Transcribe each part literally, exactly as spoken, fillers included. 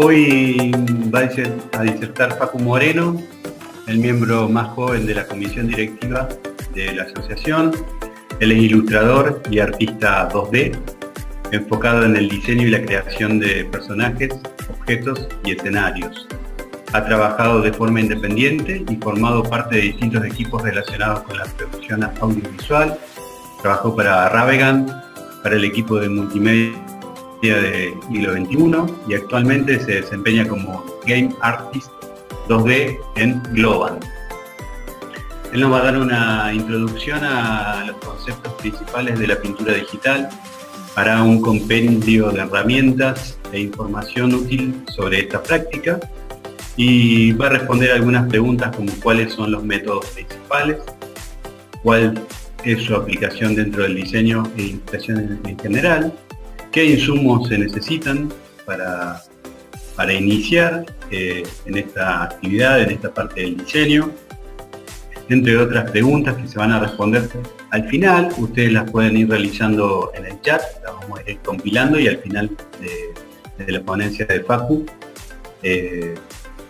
Hoy va a disertar Facu Moreno, el miembro más joven de la comisión directiva de la asociación. Él es ilustrador y artista dos D, enfocado en el diseño y la creación de personajes, objetos y escenarios. Ha trabajado de forma independiente y formado parte de distintos equipos relacionados con la producción audiovisual. Trabajó para Ravegan, para el equipo de multimedia de siglo veintiuno y actualmente se desempeña como Game Artist dos D en Globant. Él nos va a dar una introducción a los conceptos principales de la pintura digital, hará un compendio de herramientas e información útil sobre esta práctica y va a responder algunas preguntas como cuáles son los métodos principales, cuál es su aplicación dentro del diseño e ilustración en general, qué insumos se necesitan para, para iniciar eh, en esta actividad, en esta parte del diseño, entre otras preguntas que se van a responder al final. Ustedes las pueden ir realizando en el chat, las vamos a ir compilando y al final de, de la ponencia de Facu eh,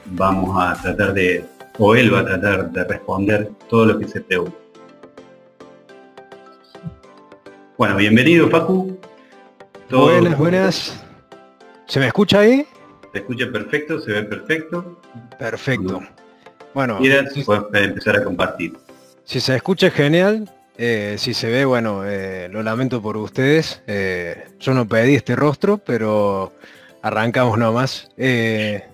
vamos a tratar de, o él va a tratar de responder todo lo que se pregunta. Bueno, bienvenido Facu. Todo. Buenas, buenas. ¿Se me escucha ahí? Se escucha perfecto, se ve perfecto. Perfecto. Bueno, mira, si puedes empezar a compartir. Si se escucha es genial, eh, si se ve, bueno, eh, lo lamento por ustedes. Eh, yo no pedí este rostro, pero arrancamos nomás. Eh,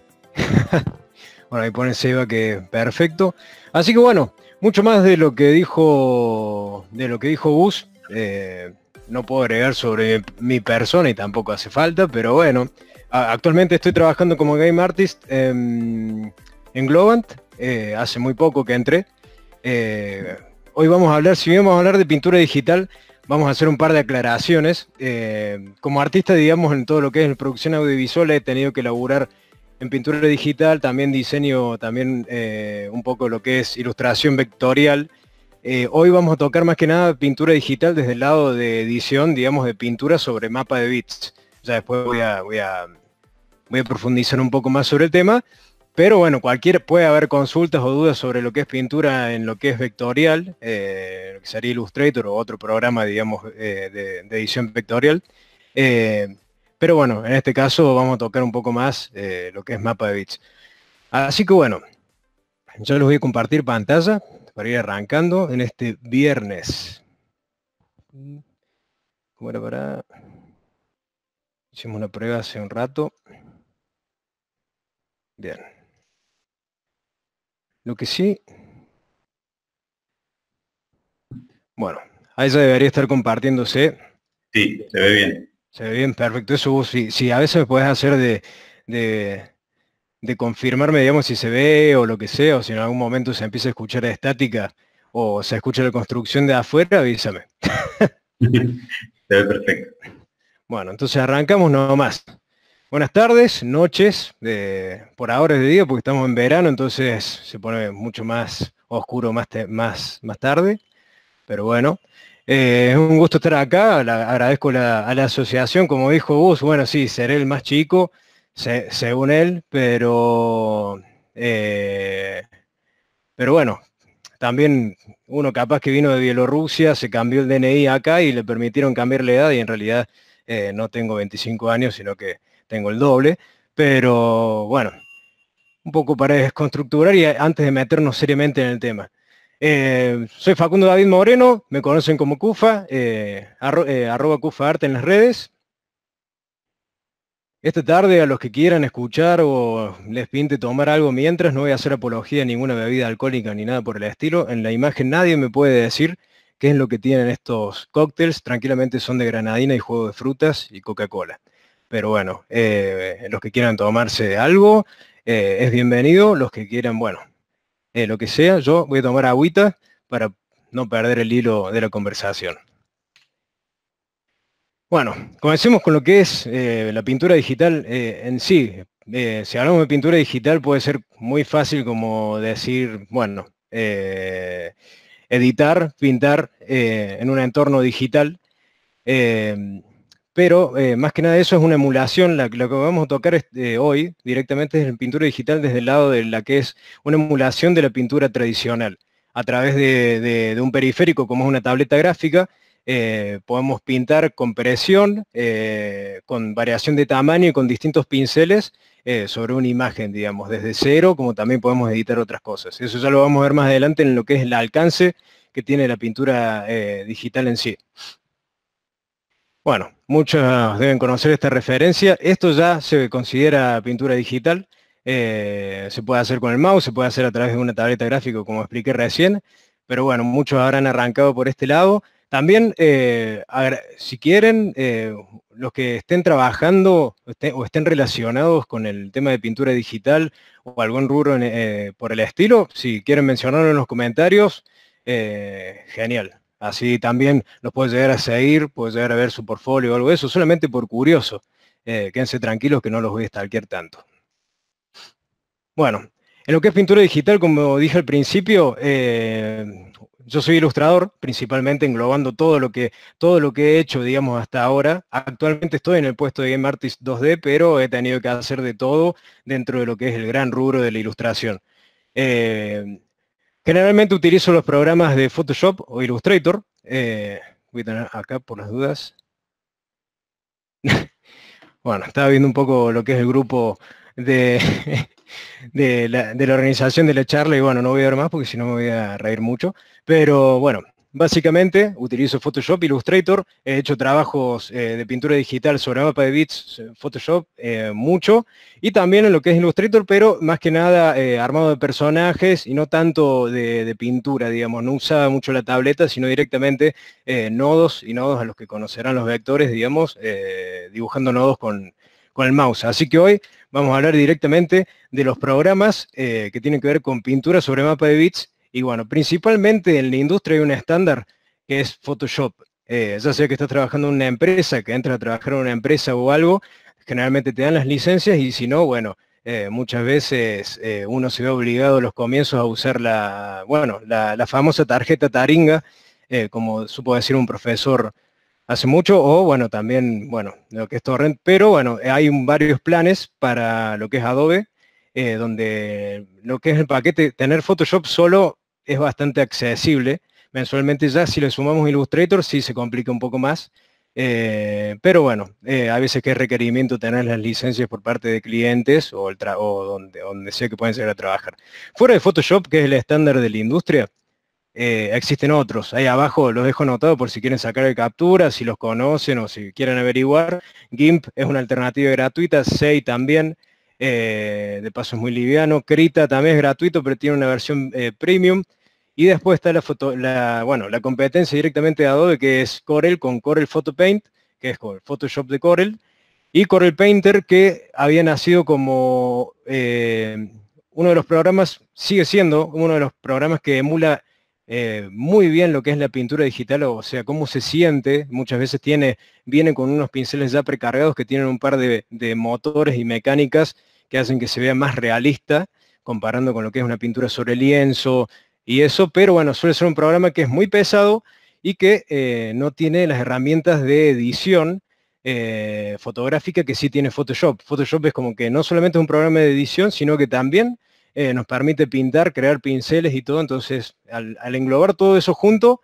bueno, ahí ponen Seba que perfecto. Así que bueno, mucho más de lo que dijo de lo que dijo Gus. Eh, No puedo agregar sobre mi persona y tampoco hace falta, pero bueno, actualmente estoy trabajando como Game Artist en, en Globant, eh, hace muy poco que entré. Eh, hoy vamos a hablar, si bien vamos a hablar de pintura digital, vamos a hacer un par de aclaraciones. Eh, como artista, digamos, en todo lo que es producción audiovisual he tenido que laburar en pintura digital, también diseño, también eh, un poco lo que es ilustración vectorial. Eh, hoy vamos a tocar más que nada pintura digital desde el lado de edición, digamos, de pintura sobre mapa de bits. Ya después voy a, voy a, voy a profundizar un poco más sobre el tema, pero bueno, cualquier, puede haber consultas o dudas sobre lo que es pintura en lo que es vectorial, eh, lo que sería Illustrator o otro programa, digamos, eh, de, de edición vectorial. Eh, pero bueno, en este caso vamos a tocar un poco más eh, lo que es mapa de bits. Así que bueno, yo les voy a compartir pantalla para ir arrancando en este viernes. ¿Cómo era para? Hicimos una prueba hace un rato. Bien. Lo que sí. Bueno, ahí ya debería estar compartiéndose. Sí, se ve bien. Se ve bien, perfecto. Eso sí, sí, a veces me podés hacer de... de de confirmarme, digamos, si se ve o lo que sea, o si en algún momento se empieza a escuchar la estática o se escucha la construcción de afuera, avísame. Se ve perfecto. Bueno, entonces arrancamos nomás. Buenas tardes, noches, eh, por ahora es de día porque estamos en verano, entonces se pone mucho más oscuro más, más, más tarde, pero bueno. Eh, es un gusto estar acá, la, agradezco la, a la asociación, como dijo Gus, bueno, sí, seré el más chico, Se, según él, pero eh, pero bueno, también uno capaz que vino de Bielorrusia, se cambió el D N I acá y le permitieron cambiar la edad y en realidad eh, no tengo veinticinco años, sino que tengo el doble, pero bueno, un poco para desconstructurar y antes de meternos seriamente en el tema. Eh, soy Facundo David Moreno, me conocen como Kufa, eh, arro, eh, arroba Kufa Art en las redes. Esta tarde a los que quieran escuchar o les pinte tomar algo mientras, no voy a hacer apología a ninguna bebida alcohólica ni nada por el estilo. En la imagen nadie me puede decir qué es lo que tienen estos cócteles. Tranquilamente son de granadina y jugo de frutas y Coca-Cola. Pero bueno, eh, los que quieran tomarse algo eh, es bienvenido. Los que quieran, bueno, eh, lo que sea. Yo voy a tomar agüita para no perder el hilo de la conversación. Bueno, comencemos con lo que es eh, la pintura digital eh, en sí. Eh, si hablamos de pintura digital puede ser muy fácil como decir, bueno, eh, editar, pintar eh, en un entorno digital, eh, Pero eh, más que nada eso es una emulación, la, lo que vamos a tocar es, eh, hoy directamente es la pintura digital desde el lado de la que es una emulación de la pintura tradicional. A través de, de, de un periférico como es una tableta gráfica, eh, podemos pintar con presión, eh, con variación de tamaño y con distintos pinceles eh, sobre una imagen, digamos, desde cero, como también podemos editar otras cosas. Eso ya lo vamos a ver más adelante en lo que es el alcance que tiene la pintura eh, digital en sí. Bueno, muchos deben conocer esta referencia. Esto ya se considera pintura digital. Eh, se puede hacer con el mouse, se puede hacer a través de una tableta gráfica, como expliqué recién. Pero bueno, muchos habrán arrancado por este lado. También, eh, si quieren, eh, los que estén trabajando o estén relacionados con el tema de pintura digital o algún rubro en, eh, por el estilo, si quieren mencionarlo en los comentarios, eh, genial. Así también los puedes llegar a seguir, puedes llegar a ver su portfolio o algo de eso, solamente por curioso. Eh, quédense tranquilos que no los voy a stalkear tanto. Bueno, en lo que es pintura digital, como dije al principio, eh, yo soy ilustrador, principalmente englobando todo lo, que, todo lo que he hecho, digamos, hasta ahora. Actualmente estoy en el puesto de Game Artist dos D, pero he tenido que hacer de todo dentro de lo que es el gran rubro de la ilustración. Eh, Generalmente utilizo los programas de Photoshop o Illustrator. Eh, voy a tener acá por las dudas. Bueno, estaba viendo un poco lo que es el grupo de, de, la, de la organización de la charla y bueno, no voy a ver más porque si no me voy a reír mucho. Pero bueno, básicamente utilizo Photoshop, Illustrator. He hecho trabajos eh, de pintura digital sobre mapa de bits, Photoshop, eh, mucho. Y también en lo que es Illustrator, pero más que nada eh, armado de personajes y no tanto de, de pintura, digamos. No usaba mucho la tableta, sino directamente eh, nodos y nodos a los que conocerán los vectores, digamos, eh, dibujando nodos con, con el mouse. Así que hoy vamos a hablar directamente de los programas eh, que tienen que ver con pintura sobre mapa de bits. Y bueno, principalmente en la industria hay un estándar que es Photoshop. Eh, ya sea que estás trabajando en una empresa, que entras a trabajar en una empresa o algo, generalmente te dan las licencias y si no, bueno, eh, muchas veces eh, uno se ve obligado a los comienzos a usar la, bueno, la, la famosa tarjeta taringa, eh, como supo decir un profesor hace mucho, o bueno, también, bueno, lo que es Torrent, pero bueno, hay un, varios planes para lo que es Adobe, eh, donde lo que es el paquete, tener Photoshop solo es bastante accesible, mensualmente ya si le sumamos Illustrator sí se complica un poco más, eh, pero bueno, eh, a veces que es requerimiento tener las licencias por parte de clientes o, el tra o donde, donde sea que pueden llegar a trabajar. Fuera de Photoshop, que es el estándar de la industria, eh, existen otros, ahí abajo los dejo anotado por si quieren sacar de captura, si los conocen o si quieren averiguar. GIMP es una alternativa gratuita, S A I también. Eh, de paso es muy liviano. Krita también es gratuito, pero tiene una versión eh, premium. Y después está la, foto, la, bueno, la competencia directamente de Adobe, que es Corel, con Corel Photo Paint, que es con Photoshop de Corel, y Corel Painter, que había nacido como eh, uno de los programas, sigue siendo uno de los programas que emula eh, muy bien lo que es la pintura digital, o sea, cómo se siente. Muchas veces tiene, viene con unos pinceles ya precargados que tienen un par de, de motores y mecánicas que hacen que se vea más realista, comparando con lo que es una pintura sobre lienzo y eso, pero bueno, suele ser un programa que es muy pesado y que eh, no tiene las herramientas de edición eh, fotográfica que sí tiene Photoshop. Photoshop es como que no solamente es un programa de edición, sino que también eh, nos permite pintar, crear pinceles y todo, entonces al, al englobar todo eso junto,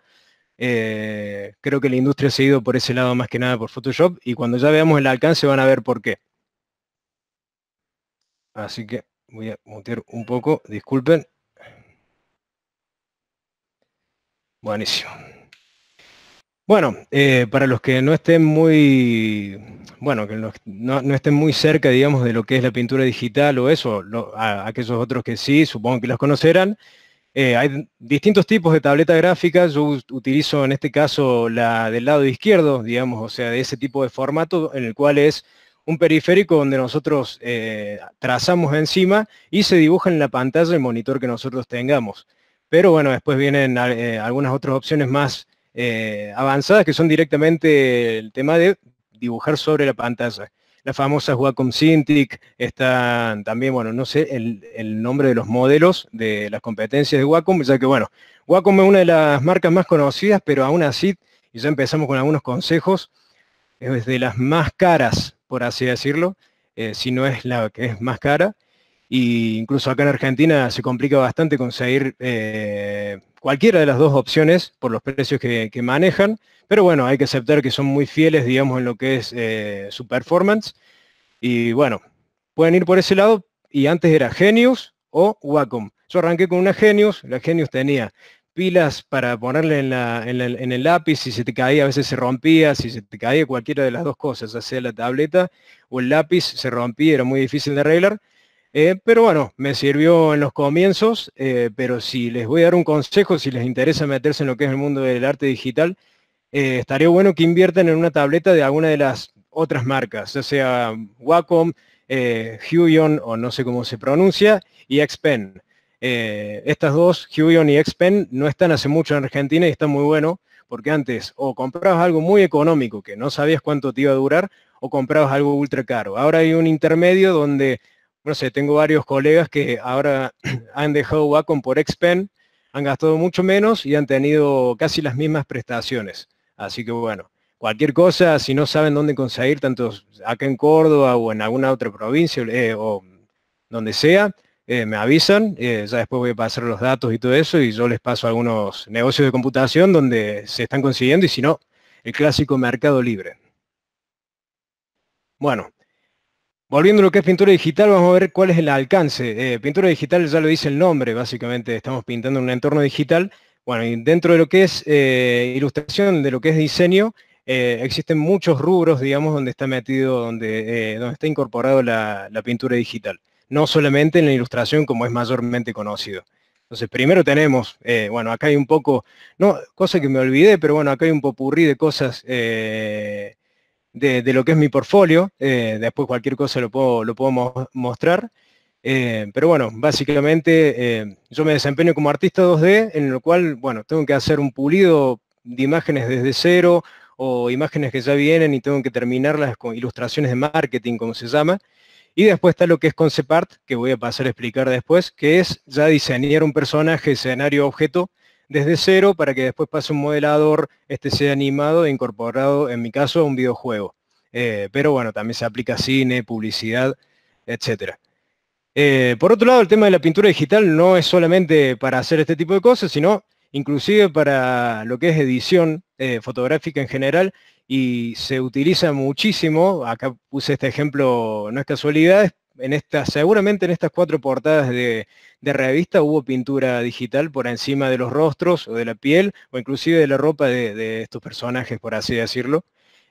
eh, creo que la industria se ha ido por ese lado más que nada por Photoshop, y cuando ya veamos el alcance van a ver por qué. Así que voy a mutear un poco, disculpen. Buenísimo. Bueno, eh, para los que no estén muy, bueno, que no, no estén muy cerca, digamos, de lo que es la pintura digital o eso, lo, a, a aquellos otros que sí, supongo que los conocerán, eh, hay distintos tipos de tabletas gráficas. Yo utilizo en este caso la del lado izquierdo, digamos, o sea, de ese tipo de formato en el cual es un periférico donde nosotros eh, trazamos encima y se dibuja en la pantalla el monitor que nosotros tengamos. Pero bueno, después vienen eh, algunas otras opciones más eh, avanzadas que son directamente el tema de dibujar sobre la pantalla. Las famosas Wacom Cintiq, están también, bueno, no sé el, el nombre de los modelos de las competencias de Wacom, ya que bueno, Wacom es una de las marcas más conocidas, pero aún así, y ya empezamos con algunos consejos, es de las más caras, por así decirlo, eh, si no es la que es más cara. Y incluso acá en Argentina se complica bastante conseguir eh, cualquiera de las dos opciones por los precios que, que manejan, pero bueno, hay que aceptar que son muy fieles, digamos, en lo que es eh, su performance. Y bueno, pueden ir por ese lado, y antes era Genius o Wacom. Yo arranqué con una Genius, la Genius tenía pilas para ponerle en, la, en, la, en el lápiz, si se te caía, a veces se rompía, si se te caía cualquiera de las dos cosas, ya sea la tableta o el lápiz, se rompía, era muy difícil de arreglar. Eh, pero bueno, me sirvió en los comienzos, eh, pero si les voy a dar un consejo, si les interesa meterse en lo que es el mundo del arte digital, eh, estaría bueno que inviertan en una tableta de alguna de las otras marcas, ya sea Wacom, eh, Huion, o no sé cómo se pronuncia, y X P-Pen. Eh, estas dos, Huion y X P-Pen, no están hace mucho en Argentina y están muy buenos, porque antes o comprabas algo muy económico, que no sabías cuánto te iba a durar, o comprabas algo ultra caro. Ahora hay un intermedio donde... no sé, tengo varios colegas que ahora han dejado Wacom por X P-Pen, han gastado mucho menos y han tenido casi las mismas prestaciones. Así que bueno, cualquier cosa, si no saben dónde conseguir, tanto acá en Córdoba o en alguna otra provincia eh, o donde sea, eh, me avisan, eh, ya después voy a pasar los datos y todo eso, y yo les paso algunos negocios de computación donde se están consiguiendo, y si no, el clásico mercado libre. Bueno. Volviendo a lo que es pintura digital, vamos a ver cuál es el alcance. Eh, pintura digital ya lo dice el nombre, básicamente estamos pintando en un entorno digital. Bueno, y dentro de lo que es eh, ilustración, de lo que es diseño, eh, existen muchos rubros, digamos, donde está metido, donde, eh, donde está incorporado la, la pintura digital. No solamente en la ilustración, como es mayormente conocido. Entonces, primero tenemos, eh, bueno, acá hay un poco, no, cosa que me olvidé, pero bueno, acá hay un popurrí de cosas... Eh, De, de lo que es mi portfolio, eh, después cualquier cosa lo puedo, lo puedo mo mostrar, eh, pero bueno, básicamente eh, yo me desempeño como artista dos D, en lo cual, bueno, tengo que hacer un pulido de imágenes desde cero, o imágenes que ya vienen y tengo que terminarlas con ilustraciones de marketing, como se llama, y después está lo que es concept art, que voy a pasar a explicar después, que es ya diseñar un personaje, escenario, objeto, desde cero, para que después pase un modelador, este sea animado e incorporado, en mi caso, a un videojuego. Eh, pero bueno, también se aplica cine, publicidad, etcétera. Eh, por otro lado, el tema de la pintura digital no es solamente para hacer este tipo de cosas, sino inclusive para lo que es edición eh, fotográfica en general, y se utiliza muchísimo, acá puse este ejemplo, no es casualidad, en esta, seguramente en estas cuatro portadas de, de revista hubo pintura digital por encima de los rostros o de la piel, o inclusive de la ropa de, de estos personajes, por así decirlo,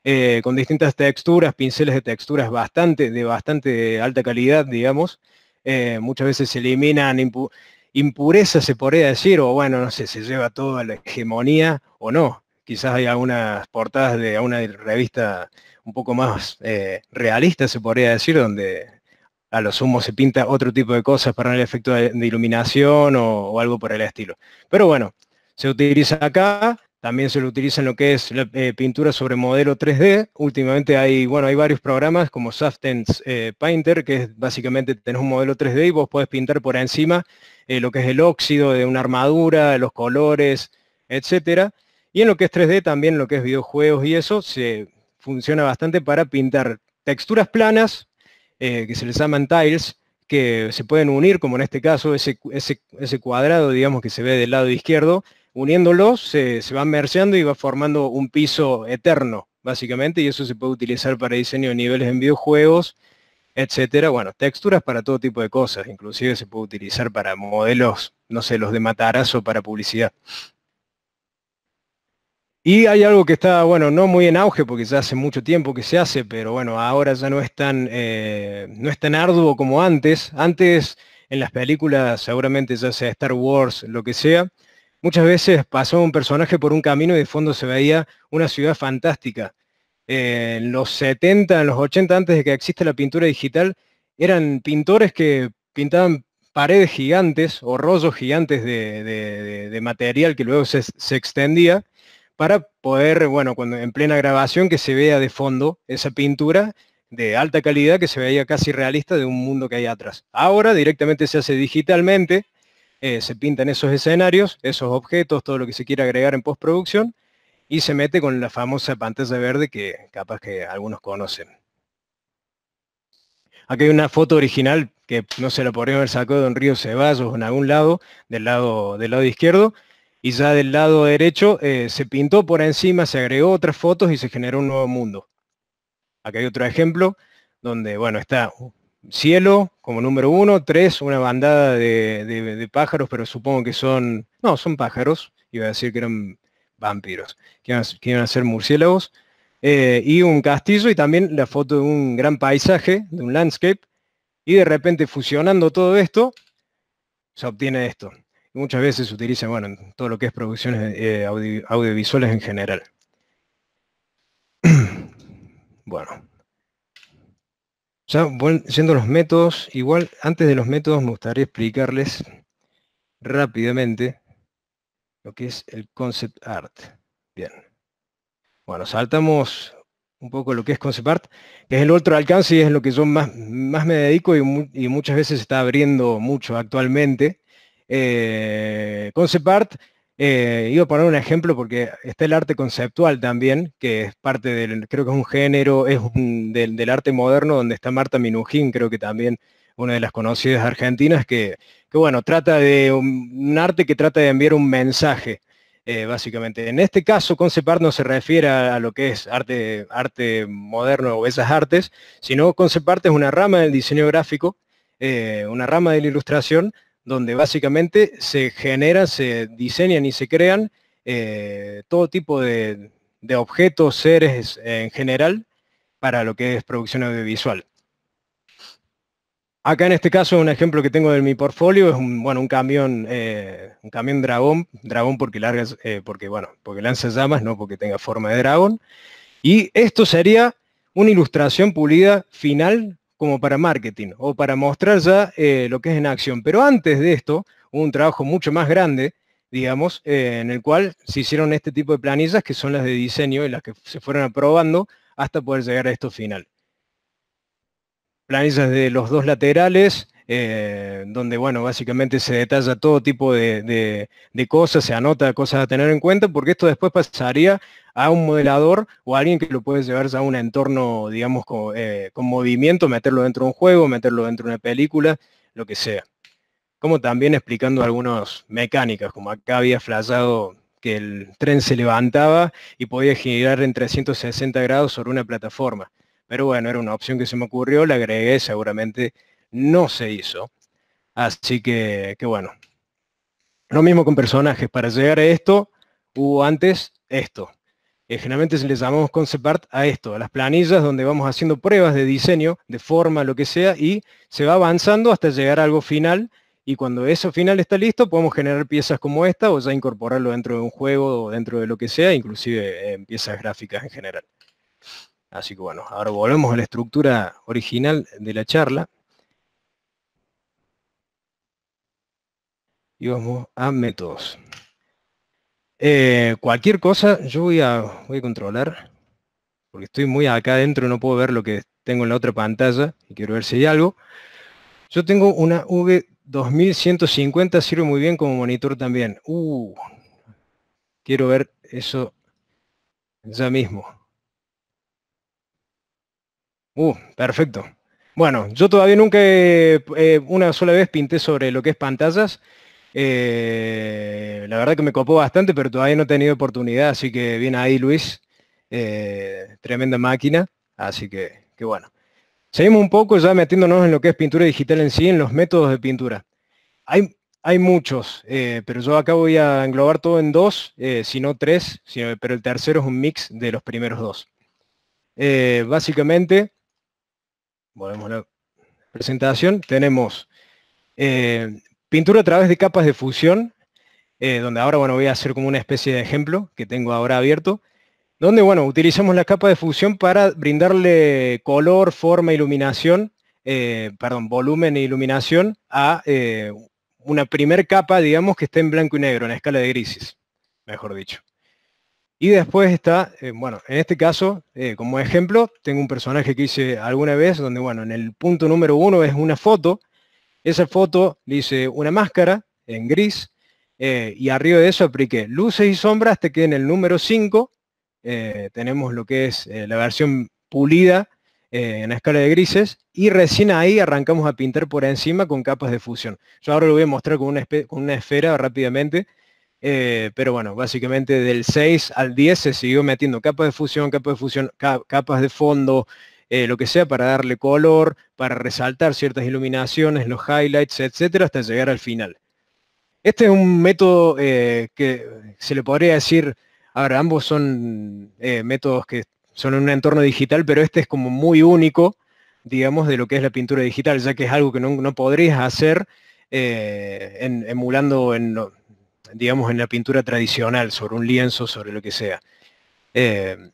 eh, con distintas texturas, pinceles de texturas bastante, de bastante alta calidad, digamos. Eh, muchas veces se eliminan impu- impurezas, se podría decir, o bueno, no sé, se lleva toda la hegemonía o no. Quizás hay algunas portadas de una revista un poco más eh, realista, se podría decir, donde... a lo sumo se pinta otro tipo de cosas para el efecto de, de iluminación o, o algo por el estilo. Pero bueno, se utiliza acá, también se lo utiliza en lo que es la, eh, pintura sobre modelo tres D. Últimamente hay, bueno, hay varios programas como Substance eh, Painter, que es básicamente tenés un modelo tres D y vos podés pintar por encima eh, lo que es el óxido de una armadura, los colores, etcétera. Y en lo que es tres D también, lo que es videojuegos y eso, se funciona bastante para pintar texturas planas, Eh, que se les llaman tiles, que se pueden unir, como en este caso, ese, ese, ese cuadrado, digamos, que se ve del lado izquierdo, uniéndolos, se, se van mergeando y va formando un piso eterno, básicamente, y eso se puede utilizar para diseño de niveles en videojuegos, etcétera. Bueno, texturas para todo tipo de cosas, inclusive se puede utilizar para modelos, no sé, los de matarazo para publicidad. Y hay algo que está, bueno, no muy en auge, porque ya hace mucho tiempo que se hace, pero bueno, ahora ya no es tan, eh, no es tan arduo como antes. Antes, en las películas, seguramente ya sea Star Wars, lo que sea, muchas veces pasó un personaje por un camino y de fondo se veía una ciudad fantástica. Eh, en los setenta, en los ochenta, antes de que exista la pintura digital, eran pintores que pintaban paredes gigantes o rollos gigantes de, de, de, de material que luego se, se extendía, para poder, bueno, cuando en plena grabación que se vea de fondo esa pintura de alta calidad que se veía casi realista de un mundo que hay atrás. Ahora directamente se hace digitalmente, eh, se pintan esos escenarios, esos objetos, todo lo que se quiera agregar en postproducción, y se mete con la famosa pantalla verde que capaz que algunos conocen. Aquí hay una foto original que no se la podría haber sacado en Río Ceballos o en algún lado, del lado, del lado izquierdo, y ya del lado derecho eh, se pintó por encima, se agregó otras fotos y se generó un nuevo mundo. Acá hay otro ejemplo, donde bueno está cielo como número uno, tres, una bandada de, de, de pájaros, pero supongo que son, no, son pájaros, iba a decir que eran vampiros, que iban a, que iban a ser murciélagos, eh, y un castillo, y también la foto de un gran paisaje, de un landscape, y de repente fusionando todo esto, se obtiene esto. Muchas veces se utiliza, bueno, en todo lo que es producciones eh, audio, audiovisuales en general. Bueno, ya yendo a los métodos, igual antes de los métodos me gustaría explicarles rápidamente lo que es el concept art. Bien, bueno, saltamos un poco lo que es concept art, que es el otro alcance y es lo que yo más, más me dedico y, mu y muchas veces se está abriendo mucho actualmente. Eh, concept art. Eh, iba a poner un ejemplo porque está el arte conceptual también, que es parte del, creo que es un género, es un, del, del arte moderno, donde está Marta Minujín, creo que también una de las conocidas argentinas, que, que bueno, trata de un, un arte que trata de enviar un mensaje, eh, básicamente. En este caso, concept art no se refiere a, a lo que es arte, arte moderno o esas artes, sino concept art es una rama del diseño gráfico, eh, una rama de la ilustración, donde básicamente se generan, se diseñan y se crean eh, todo tipo de, de objetos, seres en general, para lo que es producción audiovisual. Acá en este caso, un ejemplo que tengo de mi portfolio es un, bueno, un camión, eh, un camión dragón, dragón porque larga, eh, porque bueno, porque lanza llamas, no porque tenga forma de dragón. Y esto sería una ilustración pulida final, como para marketing, o para mostrar ya eh, lo que es en acción. Pero antes de esto, hubo un trabajo mucho más grande, digamos, eh, en el cual se hicieron este tipo de planillas, que son las de diseño, y las que se fueron aprobando hasta poder llegar a esto final. Planillas de los dos laterales, eh, donde, bueno, básicamente se detalla todo tipo de, de, de cosas, se anota cosas a tener en cuenta, porque esto después pasaría a un modelador o a alguien que lo puede llevar a un entorno, digamos, con, eh, con movimiento, meterlo dentro de un juego, meterlo dentro de una película, lo que sea. Como también explicando algunas mecánicas, como acá había flashado que el tren se levantaba y podía girar en trescientos sesenta grados sobre una plataforma. Pero bueno, era una opción que se me ocurrió, la agregué, seguramente no se hizo. Así que, que bueno. Lo mismo con personajes. Para llegar a esto, hubo antes esto. Generalmente le llamamos concept art a esto, a las planillas donde vamos haciendo pruebas de diseño, de forma, lo que sea, y se va avanzando hasta llegar a algo final, y cuando eso final está listo, podemos generar piezas como esta, o ya incorporarlo dentro de un juego, o dentro de lo que sea, inclusive en piezas gráficas en general. Así que bueno, ahora volvemos a la estructura original de la charla. Y vamos a métodos. Eh, cualquier cosa, yo voy a, voy a controlar, porque estoy muy acá adentro, no puedo ver lo que tengo en la otra pantalla, y quiero ver si hay algo. Yo tengo una V dos mil ciento cincuenta, sirve muy bien como monitor también. Uh, quiero ver eso ya mismo. Uh, perfecto. Bueno, yo todavía nunca, eh, una sola vez pinté sobre lo que es pantallas. Eh, la verdad que me copó bastante, pero todavía no he tenido oportunidad, así que viene ahí Luis, eh, tremenda máquina, así que, que bueno. Seguimos un poco ya metiéndonos en lo que es pintura digital en sí, en los métodos de pintura. Hay, hay muchos, eh, pero yo acá voy a englobar todo en dos, eh, si no tres, sino, pero el tercero es un mix de los primeros dos. Eh, básicamente, volvemos a la presentación, tenemos... Eh, pintura a través de capas de fusión, eh, donde ahora bueno, voy a hacer como una especie de ejemplo que tengo ahora abierto, donde bueno, utilizamos la capa de fusión para brindarle color, forma, iluminación, eh, perdón, volumen e iluminación a eh, una primer capa, digamos, que está en blanco y negro, en escala de grises, mejor dicho. Y después está, eh, bueno, en este caso, eh, como ejemplo, tengo un personaje que hice alguna vez, donde bueno, en el punto número uno es una foto. Esa foto le hice una máscara en gris, eh, y arriba de eso apliqué luces y sombras hasta que en el número cinco eh, tenemos lo que es eh, la versión pulida eh, en escala de grises, y recién ahí arrancamos a pintar por encima con capas de fusión. Yo ahora lo voy a mostrar con una, con una esfera rápidamente, eh, pero bueno, básicamente del seis al diez se siguió metiendo capas de fusión, capas de fusión, ca capas de fondo, eh, lo que sea, para darle color, para resaltar ciertas iluminaciones, los highlights, etcétera, hasta llegar al final. Este es un método eh, que se le podría decir, ahora ambos son eh, métodos que son en un entorno digital, pero este es como muy único, digamos, de lo que es la pintura digital, ya que es algo que no, no podrías hacer eh, en, emulando, en, digamos, en la pintura tradicional, sobre un lienzo, sobre lo que sea. Eh,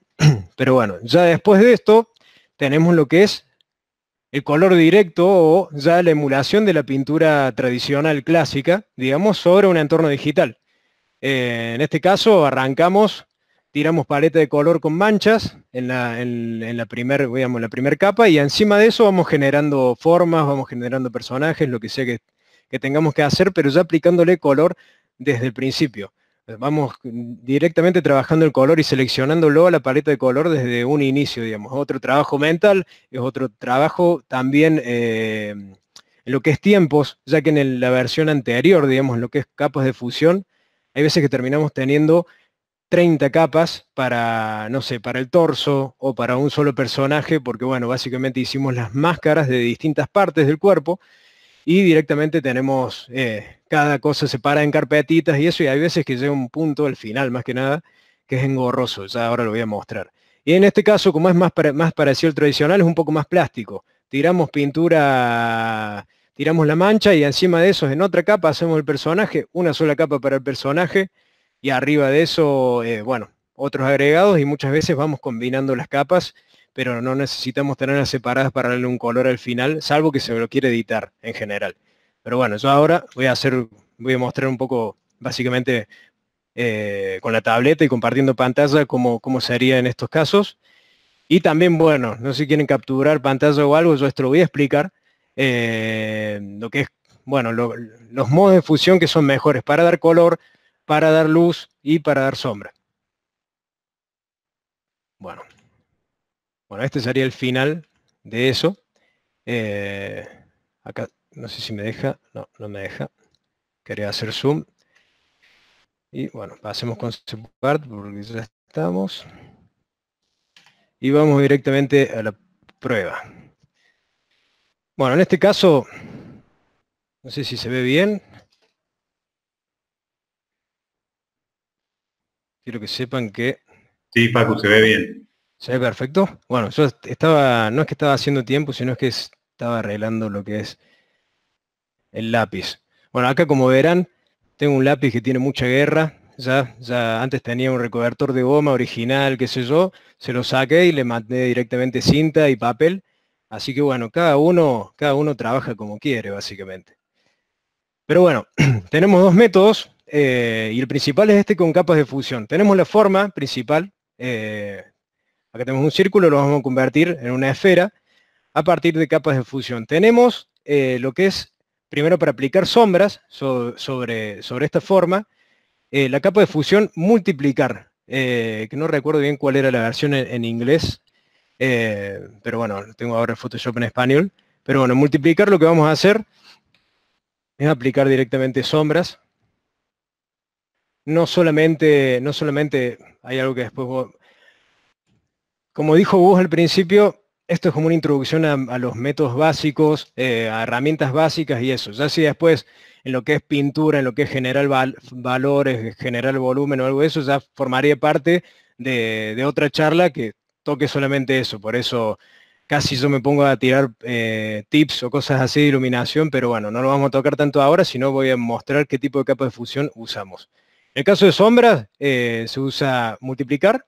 pero bueno, ya después de esto tenemos lo que es el color directo, o ya la emulación de la pintura tradicional clásica, digamos, sobre un entorno digital. Eh, en este caso arrancamos, tiramos paleta de color con manchas en la, en, en la primera primer capa, y encima de eso vamos generando formas, vamos generando personajes, lo que sea que, que tengamos que hacer, pero ya aplicándole color desde el principio. Vamos directamente trabajando el color y seleccionándolo a la paleta de color desde un inicio, digamos. Otro trabajo mental, es otro trabajo también eh, en lo que es tiempos, ya que en el, la versión anterior, digamos, en lo que es capas de fusión, hay veces que terminamos teniendo treinta capas para, no sé, para el torso o para un solo personaje, porque bueno, básicamente hicimos las máscaras de distintas partes del cuerpo, y directamente tenemos eh, cada cosa separada en carpetitas y eso, y hay veces que llega un punto, al final más que nada, que es engorroso, ya ahora lo voy a mostrar. Y en este caso, como es más, más parecido al tradicional, es un poco más plástico. Tiramos pintura, tiramos la mancha y encima de eso, en otra capa, hacemos el personaje, una sola capa para el personaje, y arriba de eso, eh, bueno, otros agregados, y muchas veces vamos combinando las capas, pero no necesitamos tenerlas separadas para darle un color al final, salvo que se lo quiera editar en general. Pero bueno, yo ahora voy a hacer, voy a mostrar un poco, básicamente, eh, con la tableta y compartiendo pantalla, cómo, cómo sería en estos casos. Y también, bueno, no sé si quieren capturar pantalla o algo, yo esto lo voy a explicar, eh, lo que es, bueno, lo, los modos de fusión que son mejores para dar color, para dar luz y para dar sombra. Bueno. Bueno, este sería el final de eso. Eh, acá, no sé si me deja. No, no me deja. Quería hacer zoom. Y bueno, pasemos con Subpart porque ya estamos. Y vamos directamente a la prueba. Bueno, en este caso, no sé si se ve bien. Quiero que sepan que... Sí, Paco, se ve bien. ¿Se ve perfecto? Bueno, yo estaba, no es que estaba haciendo tiempo, sino es que estaba arreglando lo que es el lápiz. Bueno, acá como verán, tengo un lápiz que tiene mucha guerra. Ya, ya antes tenía un recobertor de goma original, qué sé yo, se lo saqué y le mandé directamente cinta y papel. Así que bueno, cada uno, cada uno trabaja como quiere, básicamente. Pero bueno, tenemos dos métodos, eh, y el principal es este con capas de fusión. Tenemos la forma principal, eh, acá tenemos un círculo, lo vamos a convertir en una esfera a partir de capas de fusión. Tenemos eh, lo que es, primero para aplicar sombras sobre, sobre, sobre esta forma, eh, la capa de fusión multiplicar, eh, que no recuerdo bien cuál era la versión en, en inglés, eh, pero bueno, tengo ahora Photoshop en español, pero bueno, multiplicar lo que vamos a hacer es aplicar directamente sombras. No solamente, no solamente hay algo que después vos, como dijo Gus al principio, esto es como una introducción a, a los métodos básicos, eh, a herramientas básicas y eso. Ya si después, en lo que es pintura, en lo que es generar val valores, generar volumen o algo de eso, ya formaría parte de, de otra charla que toque solamente eso. Por eso casi yo me pongo a tirar eh, tips o cosas así de iluminación, pero bueno, no lo vamos a tocar tanto ahora, sino voy a mostrar qué tipo de capa de fusión usamos. En el caso de sombras, eh, se usa multiplicar,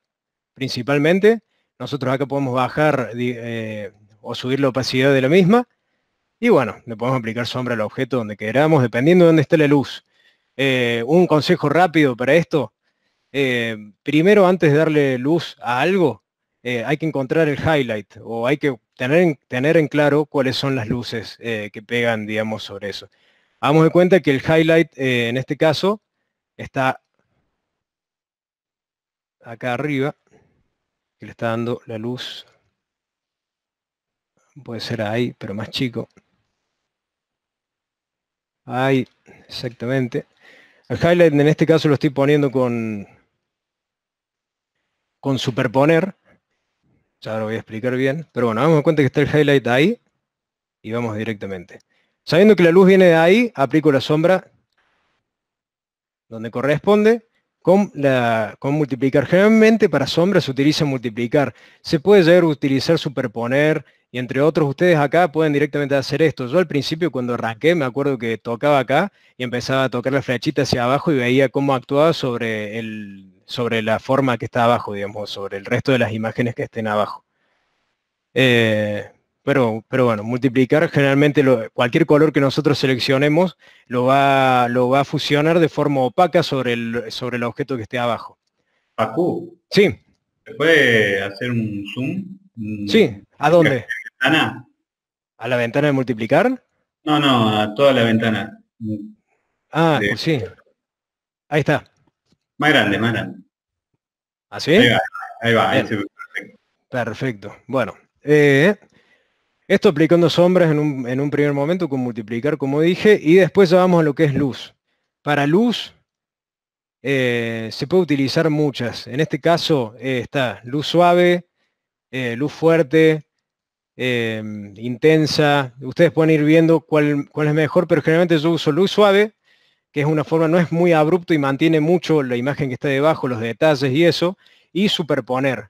principalmente. Nosotros acá podemos bajar eh, o subir la opacidad de la misma. Y bueno, le podemos aplicar sombra al objeto donde queramos, dependiendo de dónde esté la luz. Eh, un consejo rápido para esto. Eh, primero, antes de darle luz a algo, eh, hay que encontrar el highlight. O hay que tener, tener en claro cuáles son las luces eh, que pegan, digamos, sobre eso. Hagamos de cuenta que el highlight, eh, en este caso, está acá arriba. que le está dando la luz. Puede ser ahí, pero más chico. Ahí, exactamente. El highlight en este caso lo estoy poniendo con, con superponer. Ya lo voy a explicar bien. Pero bueno, vamos a dar cuenta que está el highlight ahí. Y vamos directamente. Sabiendo que la luz viene de ahí, aplico la sombra donde corresponde. Con, la, con multiplicar. Generalmente para sombra se utiliza multiplicar. Se puede llegar a utilizar superponer. Y entre otros, ustedes acá pueden directamente hacer esto. Yo al principio cuando arranqué me acuerdo que tocaba acá y empezaba a tocar la flechita hacia abajo y veía cómo actuaba sobre, el, sobre la forma que está abajo, digamos, sobre el resto de las imágenes que estén abajo. Eh, pero, pero bueno, multiplicar generalmente lo, cualquier color que nosotros seleccionemos lo va, lo va a fusionar de forma opaca sobre el, sobre el objeto que esté abajo. Facu, sí. ¿Se puede hacer un zoom? Sí, ¿a dónde? ¿A la ventana? ¿A la ventana de multiplicar? No, no, a toda la ventana. Ah, de... sí. Ahí está. Más grande, más grande. ¿Ah, sí? Ahí va, ahí va. Ahí se... perfecto. Perfecto. Bueno, eh, esto aplicando sombras en un, en un primer momento con multiplicar, como dije, y después ya vamos a lo que es luz. Para luz... Eh, se puede utilizar muchas. En este caso eh, está luz suave, eh, luz fuerte, eh, intensa. Ustedes pueden ir viendo cuál, cuál es mejor, pero generalmente yo uso luz suave, que es una forma, no es muy abrupto y mantiene mucho la imagen que está debajo, los detalles y eso, y superponer,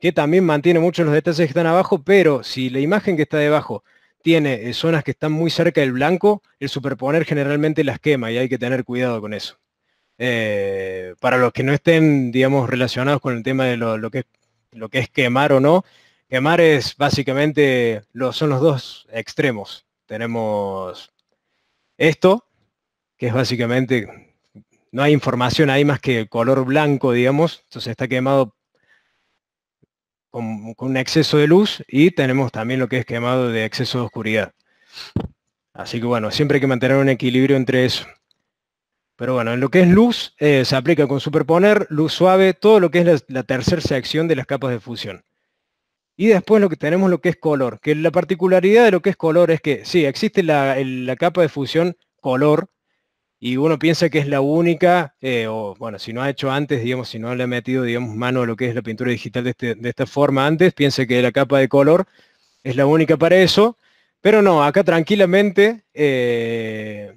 que también mantiene mucho los detalles que están abajo, pero si la imagen que está debajo tiene eh, zonas que están muy cerca del blanco, el superponer generalmente las quema y hay que tener cuidado con eso. Eh, para los que no estén, digamos, relacionados con el tema de lo, lo, que, lo que es quemar o no, quemar es básicamente, lo, son los dos extremos. Tenemos esto, que es básicamente, no hay información ahí más que color blanco, digamos, entonces está quemado con, con un exceso de luz, y tenemos también lo que es quemado de exceso de oscuridad. Así que bueno, siempre hay que mantener un equilibrio entre eso. Pero bueno, en lo que es luz, eh, se aplica con superponer, luz suave, todo lo que es la, la tercera sección de las capas de fusión. Y después lo que tenemos lo que es color, que la particularidad de lo que es color es que, sí, existe la, el, la capa de fusión color, y uno piensa que es la única, eh, o bueno, si no ha hecho antes, digamos, si no le ha metido, digamos, mano a lo que es la pintura digital de, este, de esta forma antes, piensa que la capa de color es la única para eso, pero no, acá tranquilamente... Eh,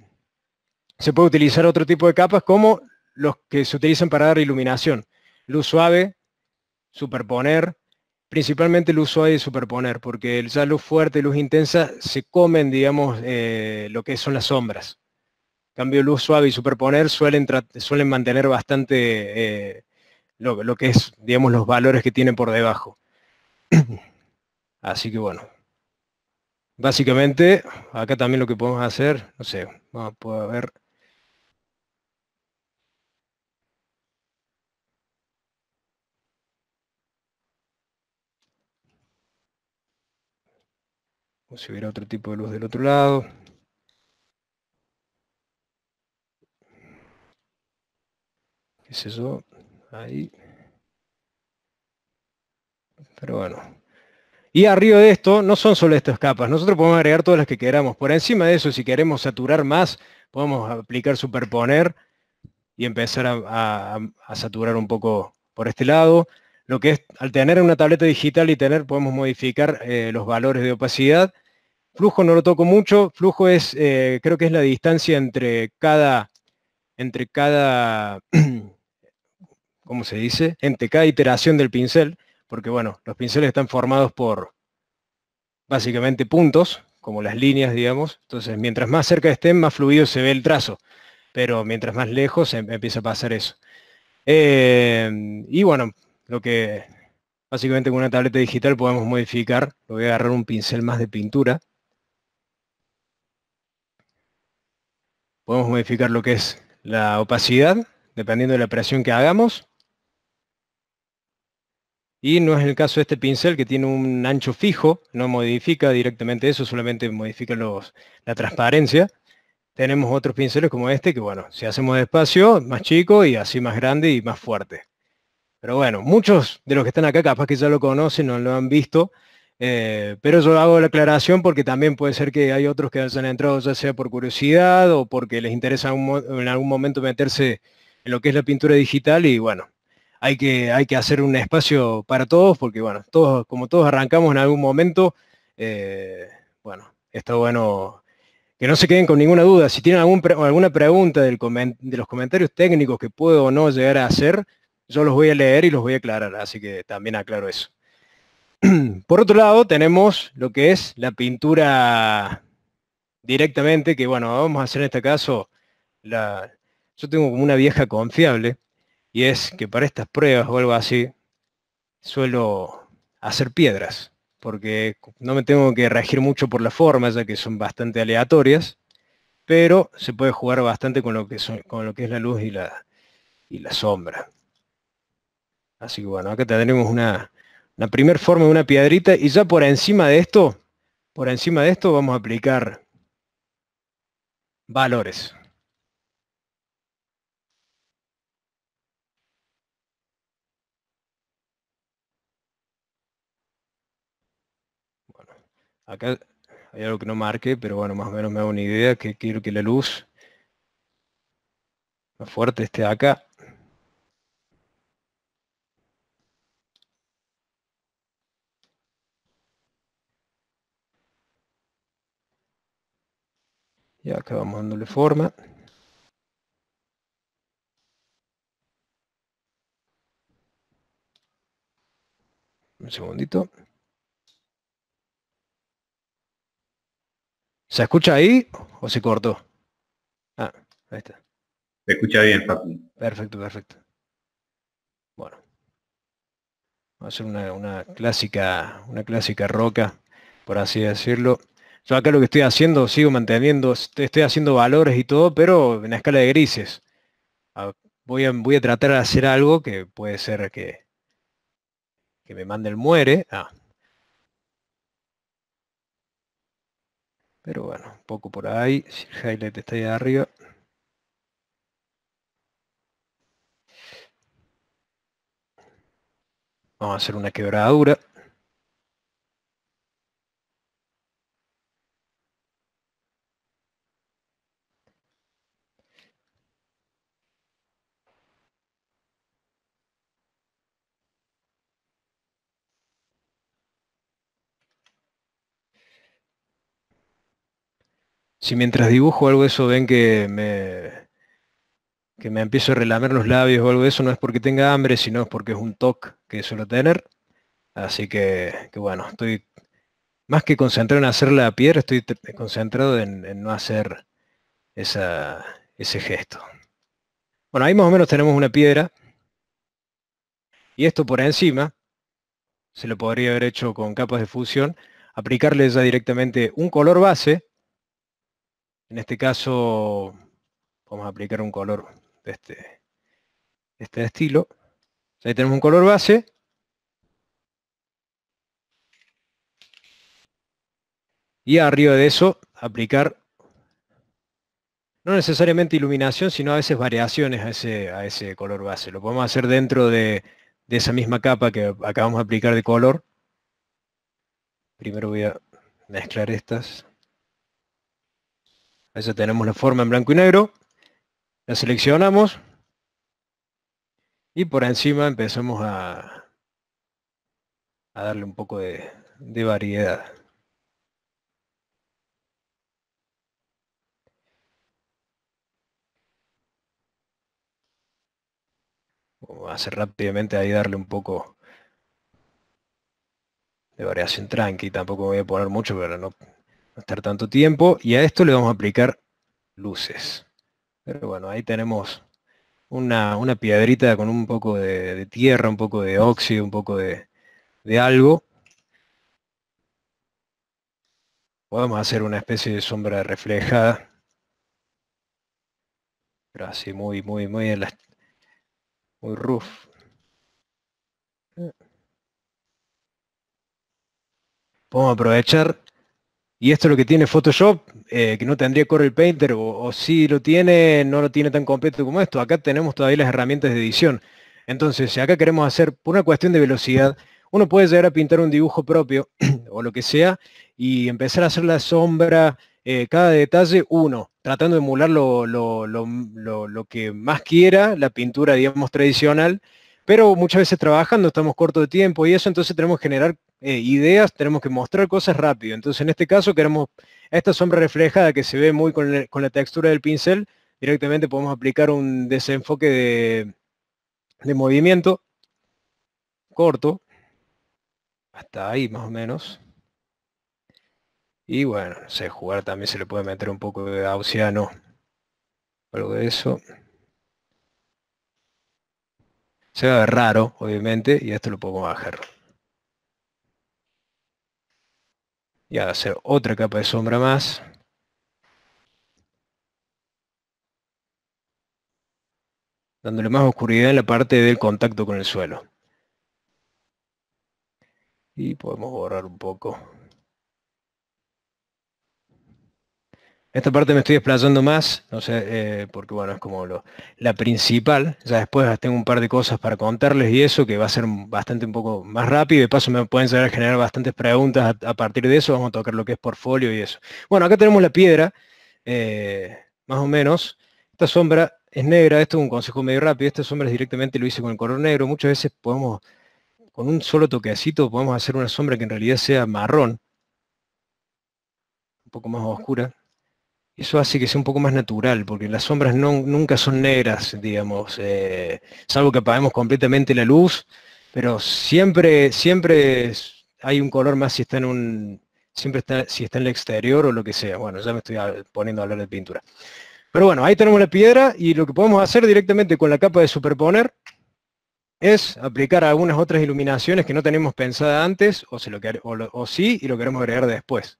se puede utilizar otro tipo de capas como los que se utilizan para dar iluminación. Luz suave, superponer, principalmente luz suave y superponer, porque ya luz fuerte y luz intensa se comen, digamos, eh, lo que son las sombras. En cambio, luz suave y superponer suelen, suelen mantener bastante eh, lo, lo que es, digamos, los valores que tienen por debajo. Así que bueno. Básicamente, acá también lo que podemos hacer, no sé, vamos a poder ver. O si hubiera otro tipo de luz del otro lado. ¿Qué sé yo? Ahí. Pero bueno. Y arriba de esto, no son solo estas capas, nosotros podemos agregar todas las que queramos. Por encima de eso, si queremos saturar más, podemos aplicar superponer y empezar a, a, a saturar un poco por este lado. Lo que es, al tener una tableta digital y tener, podemos modificar eh, los valores de opacidad. Flujo no lo toco mucho, flujo es, eh, creo que es la distancia entre cada, entre cada, ¿cómo se dice? Entre cada iteración del pincel, porque bueno, los pinceles están formados por básicamente puntos, como las líneas, digamos, entonces mientras más cerca estén, más fluido se ve el trazo, pero mientras más lejos empieza a pasar eso. Eh, y bueno, lo que básicamente con una tableta digital podemos modificar, lo voy a agarrar un pincel más de pintura, podemos modificar lo que es la opacidad, dependiendo de la presión que hagamos. Y no es el caso de este pincel que tiene un ancho fijo, no modifica directamente eso, solamente modifica los, la transparencia. Tenemos otros pinceles como este que, bueno, si hacemos despacio, más chico y así más grande y más fuerte. Pero bueno, muchos de los que están acá capaz que ya lo conocen o lo han visto, eh, pero yo hago la aclaración porque también puede ser que hay otros que hayan entrado ya sea por curiosidad o porque les interesa un, en algún momento meterse en lo que es la pintura digital y bueno, hay que, hay que hacer un espacio para todos porque bueno, todos como todos arrancamos en algún momento, eh, bueno, está bueno que no se queden con ninguna duda. Si tienen algún pre alguna pregunta del de los comentarios técnicos que puedo o no llegar a hacer, yo los voy a leer y los voy a aclarar, así que también aclaro eso. Por otro lado, tenemos lo que es la pintura directamente, que bueno, vamos a hacer en este caso, la, yo tengo como una vieja confiable, y es que para estas pruebas o algo así, suelo hacer piedras, porque no me tengo que regir mucho por las formas, ya que son bastante aleatorias, pero se puede jugar bastante con lo que, son, con lo que es la luz y la, y la sombra. Así que bueno, acá tendremos una, una primera forma de una piedrita y ya por encima de esto, por encima de esto vamos a aplicar valores. Bueno, acá hay algo que no marqué, pero bueno, más o menos me da una idea que quiero que la luz más fuerte esté acá. Y acá vamos dándole forma. Un segundito. ¿Se escucha ahí o se cortó? Ah, ahí está. Se escucha bien, papi. Perfecto, perfecto. Bueno. Vamos a hacer una, una clásica, una clásica roca, por así decirlo. Yo acá lo que estoy haciendo, sigo manteniendo, estoy haciendo valores y todo, pero en la escala de grises. Voy a, voy a tratar de hacer algo que puede ser que, que me mande el muere. Ah. Pero bueno, un poco por ahí, si el highlight está ahí arriba. Vamos a hacer una quebradura. Si mientras dibujo algo de eso ven que me, que me empiezo a relamer los labios o algo de eso, no es porque tenga hambre, sino es porque es un toque que suelo tener. Así que, que bueno, estoy más que concentrado en hacer la piedra, estoy concentrado en, en no hacer esa, ese gesto. Bueno, ahí más o menos tenemos una piedra. Y esto por encima, se lo podría haber hecho con capas de fusión, aplicarle ya directamente un color base. En este caso, vamos a aplicar un color de este, de este estilo. Ahí tenemos un color base. Y arriba de eso, aplicar, no necesariamente iluminación, sino a veces variaciones a ese, a ese color base. Lo podemos hacer dentro de, de esa misma capa que acabamos de aplicar de color. Primero voy a mezclar estas. Ahí ya tenemos la forma en blanco y negro, la seleccionamos y por encima empezamos a, a darle un poco de, de variedad. Vamos a hacer rápidamente ahí darle un poco de variación tranqui, tampoco voy a poner mucho, pero no... no estar tanto tiempo, y a esto le vamos a aplicar luces. Pero bueno, ahí tenemos una, una piedrita con un poco de, de tierra, un poco de óxido, un poco de, de algo. Podemos hacer una especie de sombra reflejada. Pero así muy, muy, muy en las, muy rough. Podemos aprovechar. Y esto es lo que tiene Photoshop, eh, que no tendría Corel Painter, o, o si lo tiene, no lo tiene tan completo como esto. Acá tenemos todavía las herramientas de edición. Entonces, si acá queremos hacer, por una cuestión de velocidad, uno puede llegar a pintar un dibujo propio o lo que sea y empezar a hacer la sombra, eh, cada detalle uno, tratando de emular lo, lo, lo, lo, lo que más quiera, la pintura, digamos, tradicional, pero muchas veces trabajando estamos cortos de tiempo y eso, entonces tenemos que generar eh, ideas, tenemos que mostrar cosas rápido. Entonces, en este caso, queremos esta sombra reflejada que se ve muy con, el, con la textura del pincel, directamente podemos aplicar un desenfoque de, de movimiento corto, hasta ahí más o menos. Y bueno, no sé, jugar también se le puede meter un poco de gaussiano, algo de eso. Se va a ver raro, obviamente, y esto lo podemos bajar. Y hacer otra capa de sombra más. Dándole más oscuridad en la parte del contacto con el suelo. Y podemos borrar un poco. Esta parte me estoy desplayando más, no sé, eh, porque bueno, es como lo, la principal. Ya después tengo un par de cosas para contarles y eso, que va a ser bastante un poco más rápido. De paso me pueden llegar a generar bastantes preguntas a, a partir de eso. Vamos a tocar lo que es portfolio y eso. Bueno, acá tenemos la piedra, eh, más o menos. Esta sombra es negra, esto es un consejo medio rápido. Estas sombras directamente lo hice con el color negro. Muchas veces podemos, con un solo toquecito, podemos hacer una sombra que en realidad sea marrón. Un poco más oscura. Eso hace que sea un poco más natural, porque las sombras no, nunca son negras, digamos, eh, salvo que apaguemos completamente la luz, pero siempre, siempre hay un color más si está en un, siempre está, si está en el exterior o lo que sea. Bueno, ya me estoy poniendo a hablar de pintura. Pero bueno, ahí tenemos la piedra y lo que podemos hacer directamente con la capa de superponer es aplicar algunas otras iluminaciones que no tenemos pensada antes, o, se lo que, o, o sí, y lo queremos agregar después.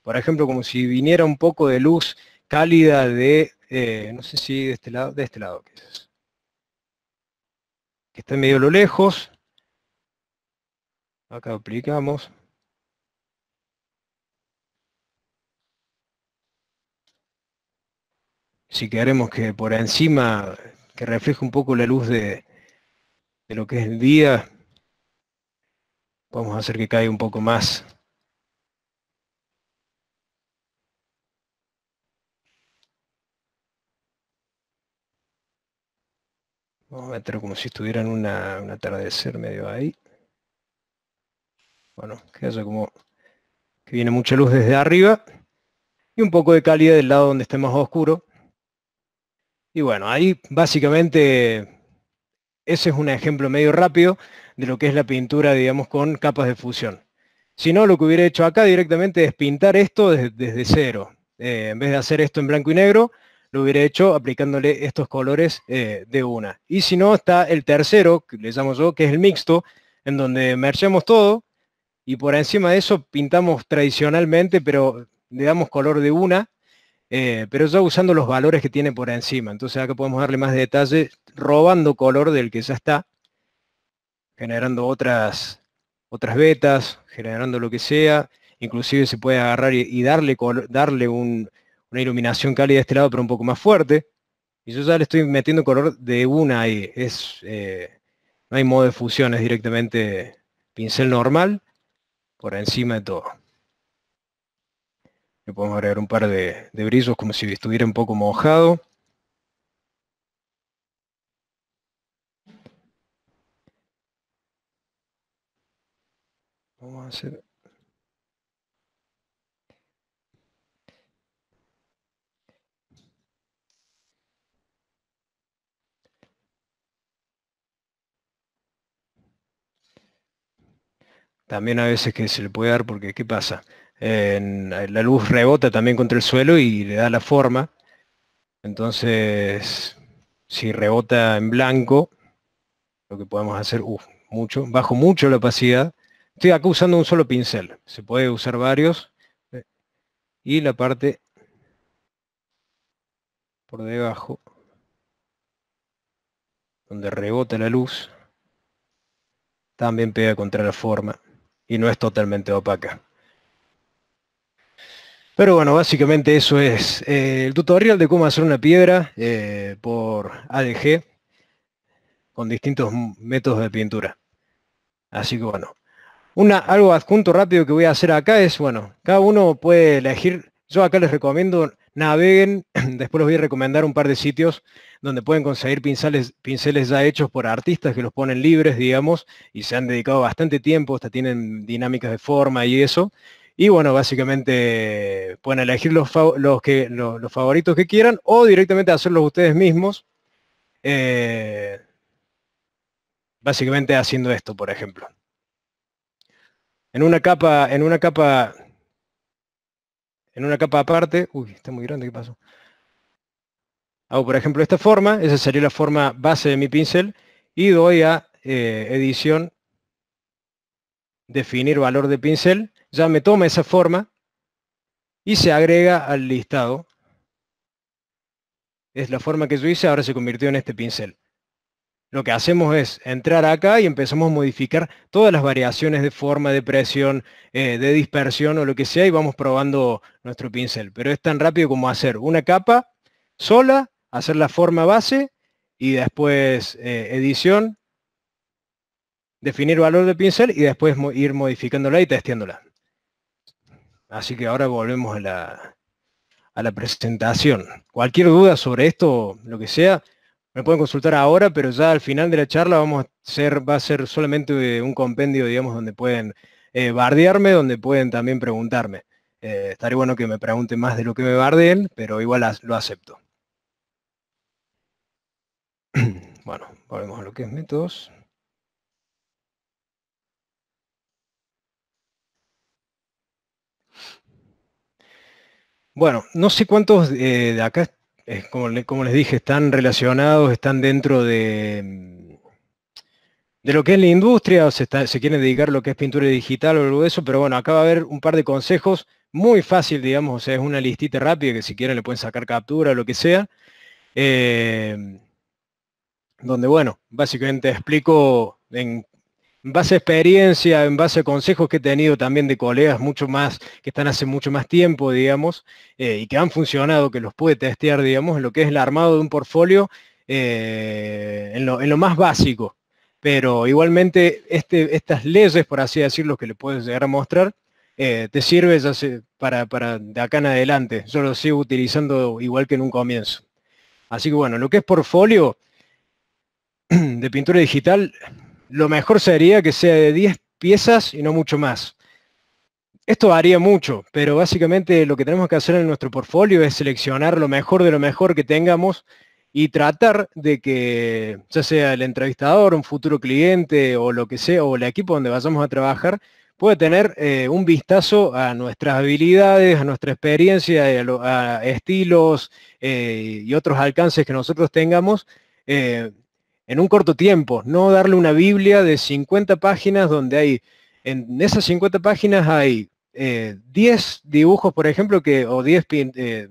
Por ejemplo, como si viniera un poco de luz cálida de, eh, no sé si de este lado, de este lado, quizás. Que está medio a lo lejos. Acá aplicamos. Si queremos que por encima, que refleje un poco la luz de, de lo que es el día, vamos a hacer que caiga un poco más. Vamos a meter como si estuvieran una, un atardecer medio ahí. Bueno, que haya como que viene mucha luz desde arriba y un poco de calidad del lado donde esté más oscuro. Y bueno, ahí básicamente ese es un ejemplo medio rápido de lo que es la pintura, digamos, con capas de fusión. Si no, lo que hubiera hecho acá directamente es pintar esto desde, desde cero. Eh, en vez de hacer esto en blanco y negro, lo hubiera hecho aplicándole estos colores eh, de una. Y si no, está el tercero, que le llamo yo, que es el mixto, en donde mergeamos todo, y por encima de eso pintamos tradicionalmente, pero le damos color de una, eh, pero ya usando los valores que tiene por encima. Entonces acá podemos darle más detalle, robando color del que ya está, generando otras, otras vetas, generando lo que sea. Inclusive se puede agarrar y, y darle, darle un... una iluminación cálida de este lado, pero un poco más fuerte. Y yo ya le estoy metiendo color de una ahí. Es, eh, no hay modo de fusión, es directamente pincel normal por encima de todo. Le podemos agregar un par de, de brillos como si estuviera un poco mojado. Vamos a hacer... También a veces que se le puede dar, porque ¿qué pasa? Eh, la luz rebota también contra el suelo y le da la forma. Entonces, si rebota en blanco, lo que podemos hacer, uh, mucho, bajo mucho la opacidad. Estoy acá usando un solo pincel, se puede usar varios. Y la parte por debajo, donde rebota la luz, también pega contra la forma. Y no es totalmente opaca. Pero bueno, básicamente eso es eh, el tutorial de cómo hacer una piedra eh, por A D G con distintos métodos de pintura. Así que bueno, una, algo adjunto rápido que voy a hacer acá es, bueno, cada uno puede elegir, yo acá les recomiendo, naveguen, después les voy a recomendar un par de sitios donde pueden conseguir pinceles, pinceles ya hechos por artistas que los ponen libres, digamos, y se han dedicado bastante tiempo, hasta tienen dinámicas de forma y eso. Y bueno, básicamente pueden elegir los, los, que, los, los favoritos que quieran o directamente hacerlos ustedes mismos. Eh, básicamente haciendo esto, por ejemplo. En una capa, en una capa, en una capa aparte. Uy, está muy grande, ¿qué pasó? Hago, por ejemplo, esta forma. Esa sería la forma base de mi pincel. Y doy a eh, edición, definir valor de pincel. Ya me toma esa forma y se agrega al listado. Es la forma que yo hice, ahora se convirtió en este pincel. Lo que hacemos es entrar acá y empezamos a modificar todas las variaciones de forma, de presión, eh, de dispersión o lo que sea, y vamos probando nuestro pincel. Pero es tan rápido como hacer una capa sola, hacer la forma base y después eh, edición, definir valor de pincel y después mo- ir modificándola y testeándola. Así que ahora volvemos a la, a la presentación. Cualquier duda sobre esto, lo que sea, me pueden consultar ahora, pero ya al final de la charla vamos a ser, va a ser solamente un compendio, digamos, donde pueden eh, bardearme, donde pueden también preguntarme. Eh, estaría bueno que me pregunten más de lo que me bardeen, pero igual lo acepto. Bueno, volvemos a lo que es métodos. Bueno, no sé cuántos eh, de acá, eh, como, le, como les dije, están relacionados, están dentro de, de lo que es la industria, o se, está, se quieren dedicar a lo que es pintura digital o algo de eso, pero bueno, acá va a haber un par de consejos, muy fácil, digamos, o sea, es una listita rápida que si quieren le pueden sacar captura o lo que sea, eh, donde, bueno, básicamente explico en... en base a experiencia, en base a consejos que he tenido también de colegas mucho más, que están hace mucho más tiempo, digamos, eh, y que han funcionado, que los pude testear, digamos, en lo que es el armado de un portfolio, eh, en, lo, en lo más básico. Pero igualmente este, estas leyes, por así decirlo, que le puedes llegar a mostrar, eh, te sirve ya se, para, para de acá en adelante. Yo lo sigo utilizando igual que en un comienzo. Así que bueno, lo que es portfolio de pintura digital... lo mejor sería que sea de diez piezas y no mucho más. Esto varía mucho, pero básicamente lo que tenemos que hacer en nuestro portfolio es seleccionar lo mejor de lo mejor que tengamos y tratar de que, ya sea el entrevistador, un futuro cliente o lo que sea, o el equipo donde vayamos a trabajar, pueda tener eh, un vistazo a nuestras habilidades, a nuestra experiencia, a, lo, a estilos eh, y otros alcances que nosotros tengamos, eh, en un corto tiempo, no darle una Biblia de cincuenta páginas donde hay, en esas cincuenta páginas hay eh, diez dibujos, por ejemplo, que, o diez, eh,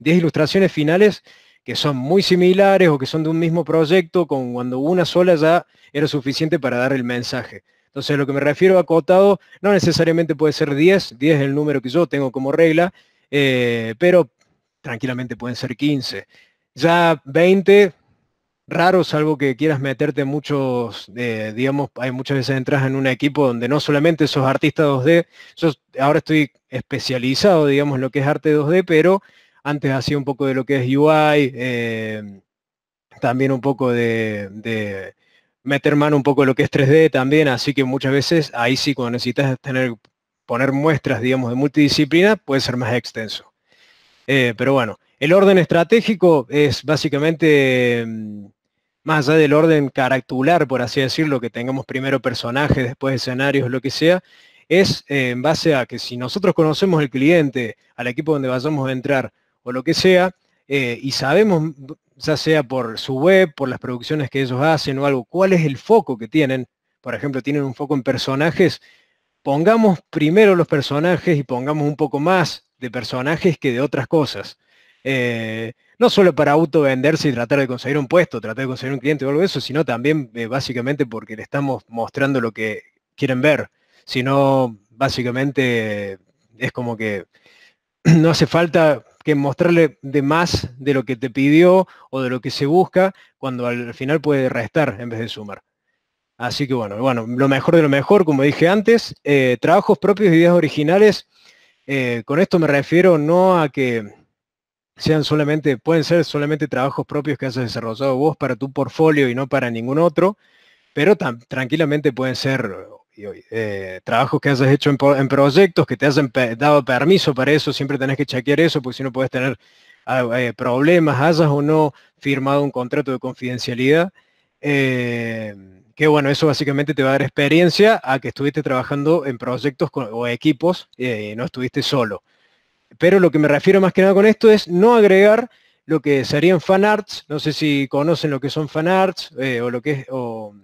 diez ilustraciones finales que son muy similares o que son de un mismo proyecto, con cuando una sola ya era suficiente para dar el mensaje. Entonces, lo que me refiero a acotado, no necesariamente puede ser diez, diez es el número que yo tengo como regla, eh, pero tranquilamente pueden ser quince. Ya veinte... raro, salvo que quieras meterte muchos, eh, digamos, hay muchas veces entras en un equipo donde no solamente sos artista dos D, yo ahora estoy especializado, digamos, en lo que es arte dos D, pero antes hacía un poco de lo que es U I, eh, también un poco de, de meter mano un poco de lo que es tres D también, así que muchas veces ahí sí cuando necesitas tener, poner muestras, digamos, de multidisciplina, puede ser más extenso. Eh, pero bueno. El orden estratégico es básicamente, más allá del orden caractular, por así decirlo, que tengamos primero personajes, después escenarios, lo que sea, es eh, en base a que si nosotros conocemos al cliente, al equipo donde vayamos a entrar o lo que sea, eh, y sabemos, ya sea por su web, por las producciones que ellos hacen o algo, cuál es el foco que tienen, por ejemplo, tienen un foco en personajes, pongamos primero los personajes y pongamos un poco más de personajes que de otras cosas. Eh, no solo para autovenderse y tratar de conseguir un puesto, tratar de conseguir un cliente o algo de eso, sino también eh, básicamente porque le estamos mostrando lo que quieren ver, sino básicamente eh, es como que no hace falta que mostrarle de más de lo que te pidió o de lo que se busca, cuando al final puede restar en vez de sumar. Así que bueno, bueno, lo mejor de lo mejor, como dije antes, eh, trabajos propios y ideas originales. Eh, con esto me refiero no a que sean solamente, pueden ser solamente trabajos propios que has desarrollado vos para tu portfolio y no para ningún otro, pero tan, tranquilamente pueden ser eh, trabajos que hayas hecho en, en proyectos, que te hayan pe dado permiso para eso. Siempre tenés que chequear eso, porque si no puedes tener eh, problemas, hayas o no firmado un contrato de confidencialidad. Eh, que bueno, eso básicamente te va a dar experiencia a que estuviste trabajando en proyectos con, o equipos eh, y no estuviste solo. Pero lo que me refiero más que nada con esto es no agregar lo que serían fanarts. No sé si conocen lo que son fanarts eh, o lo que es, o,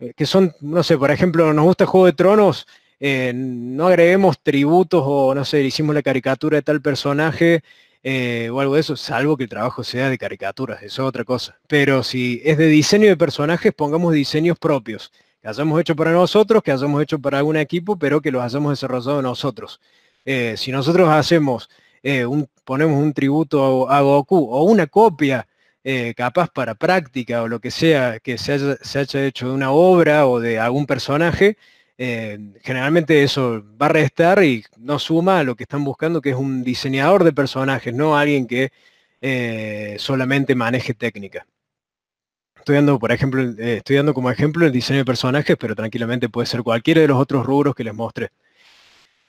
eh, que son, no sé, por ejemplo, nos gusta Juego de Tronos, eh, no agreguemos tributos o no sé, hicimos la caricatura de tal personaje eh, o algo de eso, salvo que el trabajo sea de caricaturas, eso es otra cosa. Pero si es de diseño de personajes, pongamos diseños propios, que hayamos hecho para nosotros, que hayamos hecho para algún equipo, pero que los hayamos desarrollado nosotros. Eh, si nosotros hacemos, eh, un, ponemos un tributo a, a Goku o una copia eh, capaz para práctica o lo que sea que se haya, se haya hecho de una obra o de algún personaje, eh, generalmente eso va a restar y no suma a lo que están buscando, que es un diseñador de personajes, no alguien que eh, solamente maneje técnica. Estoy dando, por ejemplo, eh, estoy dando como ejemplo el diseño de personajes, pero tranquilamente puede ser cualquiera de los otros rubros que les mostré.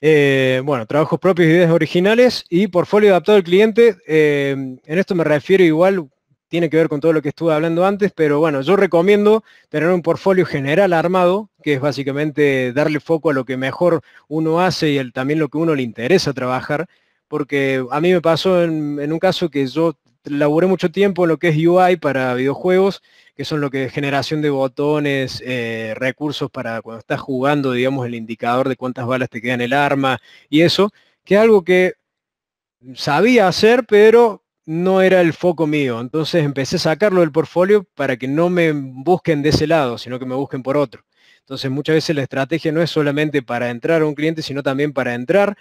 Eh, bueno, trabajos propios, ideas originales y portfolio adaptado al cliente. Eh, en esto me refiero igual, tiene que ver con todo lo que estuve hablando antes, pero bueno, yo recomiendo tener un portfolio general armado, que es básicamente darle foco a lo que mejor uno hace y el, también lo que uno le interesa trabajar, porque a mí me pasó en, en un caso que yo laburé mucho tiempo en lo que es U I para videojuegos, que son lo que es generación de botones, eh, recursos para cuando estás jugando, digamos, el indicador de cuántas balas te quedan el arma y eso, que es algo que sabía hacer, pero no era el foco mío. Entonces empecé a sacarlo del portfolio para que no me busquen de ese lado, sino que me busquen por otro. Entonces muchas veces la estrategia no es solamente para entrar a un cliente, sino también para entrar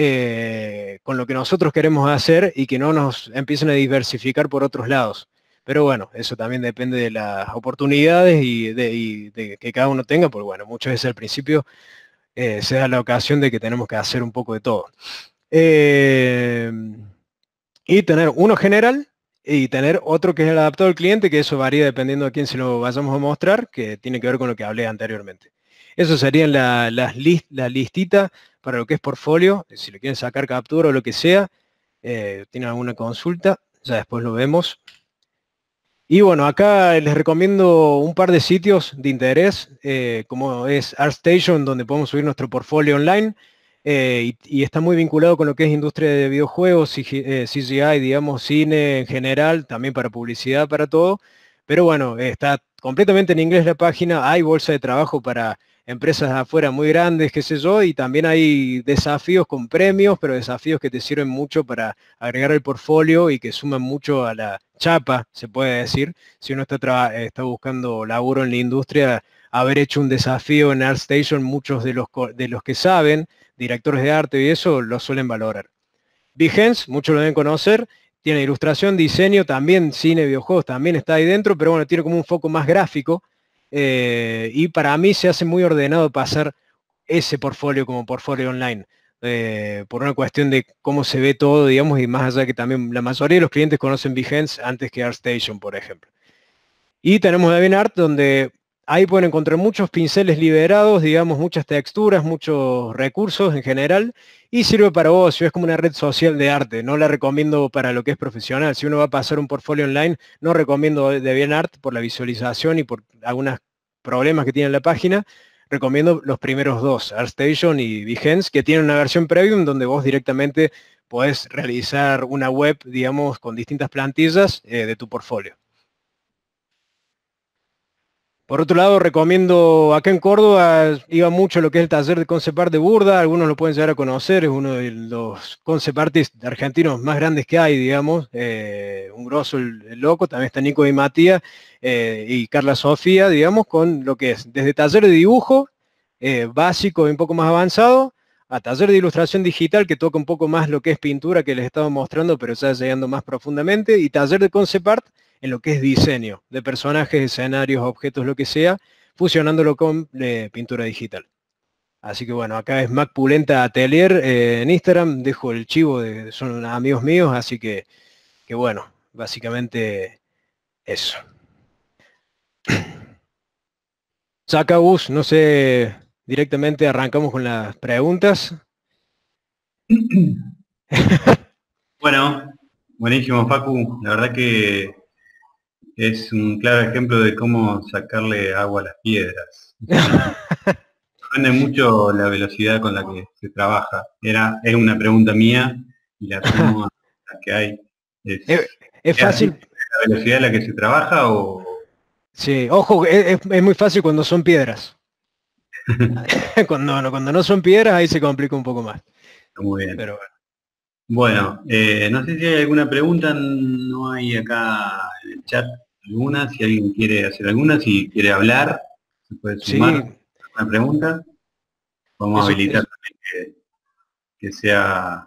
Eh, con lo que nosotros queremos hacer y que no nos empiecen a diversificar por otros lados. Pero bueno, eso también depende de las oportunidades y de, y de que cada uno tenga, porque bueno, muchas veces al principio eh, se da la ocasión de que tenemos que hacer un poco de todo. Eh, y tener uno general y tener otro que es el adaptado al cliente, que eso varía dependiendo a quién se lo vayamos a mostrar, que tiene que ver con lo que hablé anteriormente. Eso serían la, la, list, la listita para lo que es portfolio. Si le quieren sacar captura o lo que sea, eh, tienen alguna consulta, ya después lo vemos. Y bueno, acá les recomiendo un par de sitios de interés, eh, como es ArtStation, donde podemos subir nuestro portfolio online, eh, y, y está muy vinculado con lo que es industria de videojuegos, C G I, digamos, cine en general, también para publicidad, para todo. Pero bueno, está completamente en inglés la página, hay bolsa de trabajo para empresas afuera muy grandes, qué sé yo, y también hay desafíos con premios, pero desafíos que te sirven mucho para agregar el portfolio y que suman mucho a la chapa, se puede decir. Si uno está, está buscando laburo en la industria, haber hecho un desafío en ArtStation, muchos de los, de los que saben, directores de arte y eso, lo suelen valorar. Behance, muchos lo deben conocer, tiene ilustración, diseño, también cine, videojuegos, también está ahí dentro, pero bueno, tiene como un foco más gráfico. Eh, y para mí se hace muy ordenado pasar ese portfolio como portfolio online, eh, por una cuestión de cómo se ve todo, digamos, y más allá que también la mayoría de los clientes conocen Behance antes que ArtStation, por ejemplo. Y tenemos DeviantArt, donde ahí pueden encontrar muchos pinceles liberados, digamos, muchas texturas, muchos recursos en general, y sirve para ocio, es como una red social de arte. No la recomiendo para lo que es profesional. Si uno va a pasar un portfolio online, no recomiendo DeviantArt por la visualización y por algunos problemas que tiene la página. Recomiendo los primeros dos, ArtStation y Behance, que tienen una versión premium donde vos directamente podés realizar una web, digamos, con distintas plantillas eh, de tu portfolio. Por otro lado, recomiendo, acá en Córdoba iba mucho lo que es el taller de concept art de Burda, algunos lo pueden llegar a conocer, es uno de los concept artists argentinos más grandes que hay, digamos, eh, un grosso el, el loco, también está Nico y Matías eh, y Carla Sofía, digamos, con lo que es desde taller de dibujo, eh, básico y un poco más avanzado, a taller de ilustración digital, que toca un poco más lo que es pintura, que les estaba mostrando, pero ya llegando más profundamente, y taller de concept art en lo que es diseño de personajes, escenarios, objetos, lo que sea, fusionándolo con eh, pintura digital. Así que bueno, acá es MacPulenta Atelier eh, en Instagram, dejo el chivo, de, son amigos míos, así que, que bueno, básicamente eso. Saca Gus, no sé, directamente arrancamos con las preguntas. Bueno, buenísimo, Facu. La verdad que es un claro ejemplo de cómo sacarle agua a las piedras. Depende mucho la velocidad con la que se trabaja. Era, es una pregunta mía y la pregunta que hay. ¿Es, es, es fácil? ¿La velocidad a la que se trabaja o...? Sí, ojo, es, es muy fácil cuando son piedras. Cuando, no, cuando no son piedras, ahí se complica un poco más. Muy bien. Pero bueno, bueno eh, no sé si hay alguna pregunta, no hay acá en el chat alguna, si alguien quiere hacer alguna, si quiere hablar, se puede sumar. Sí. Una pregunta. Vamos eso, a habilitar eso. También que, que sea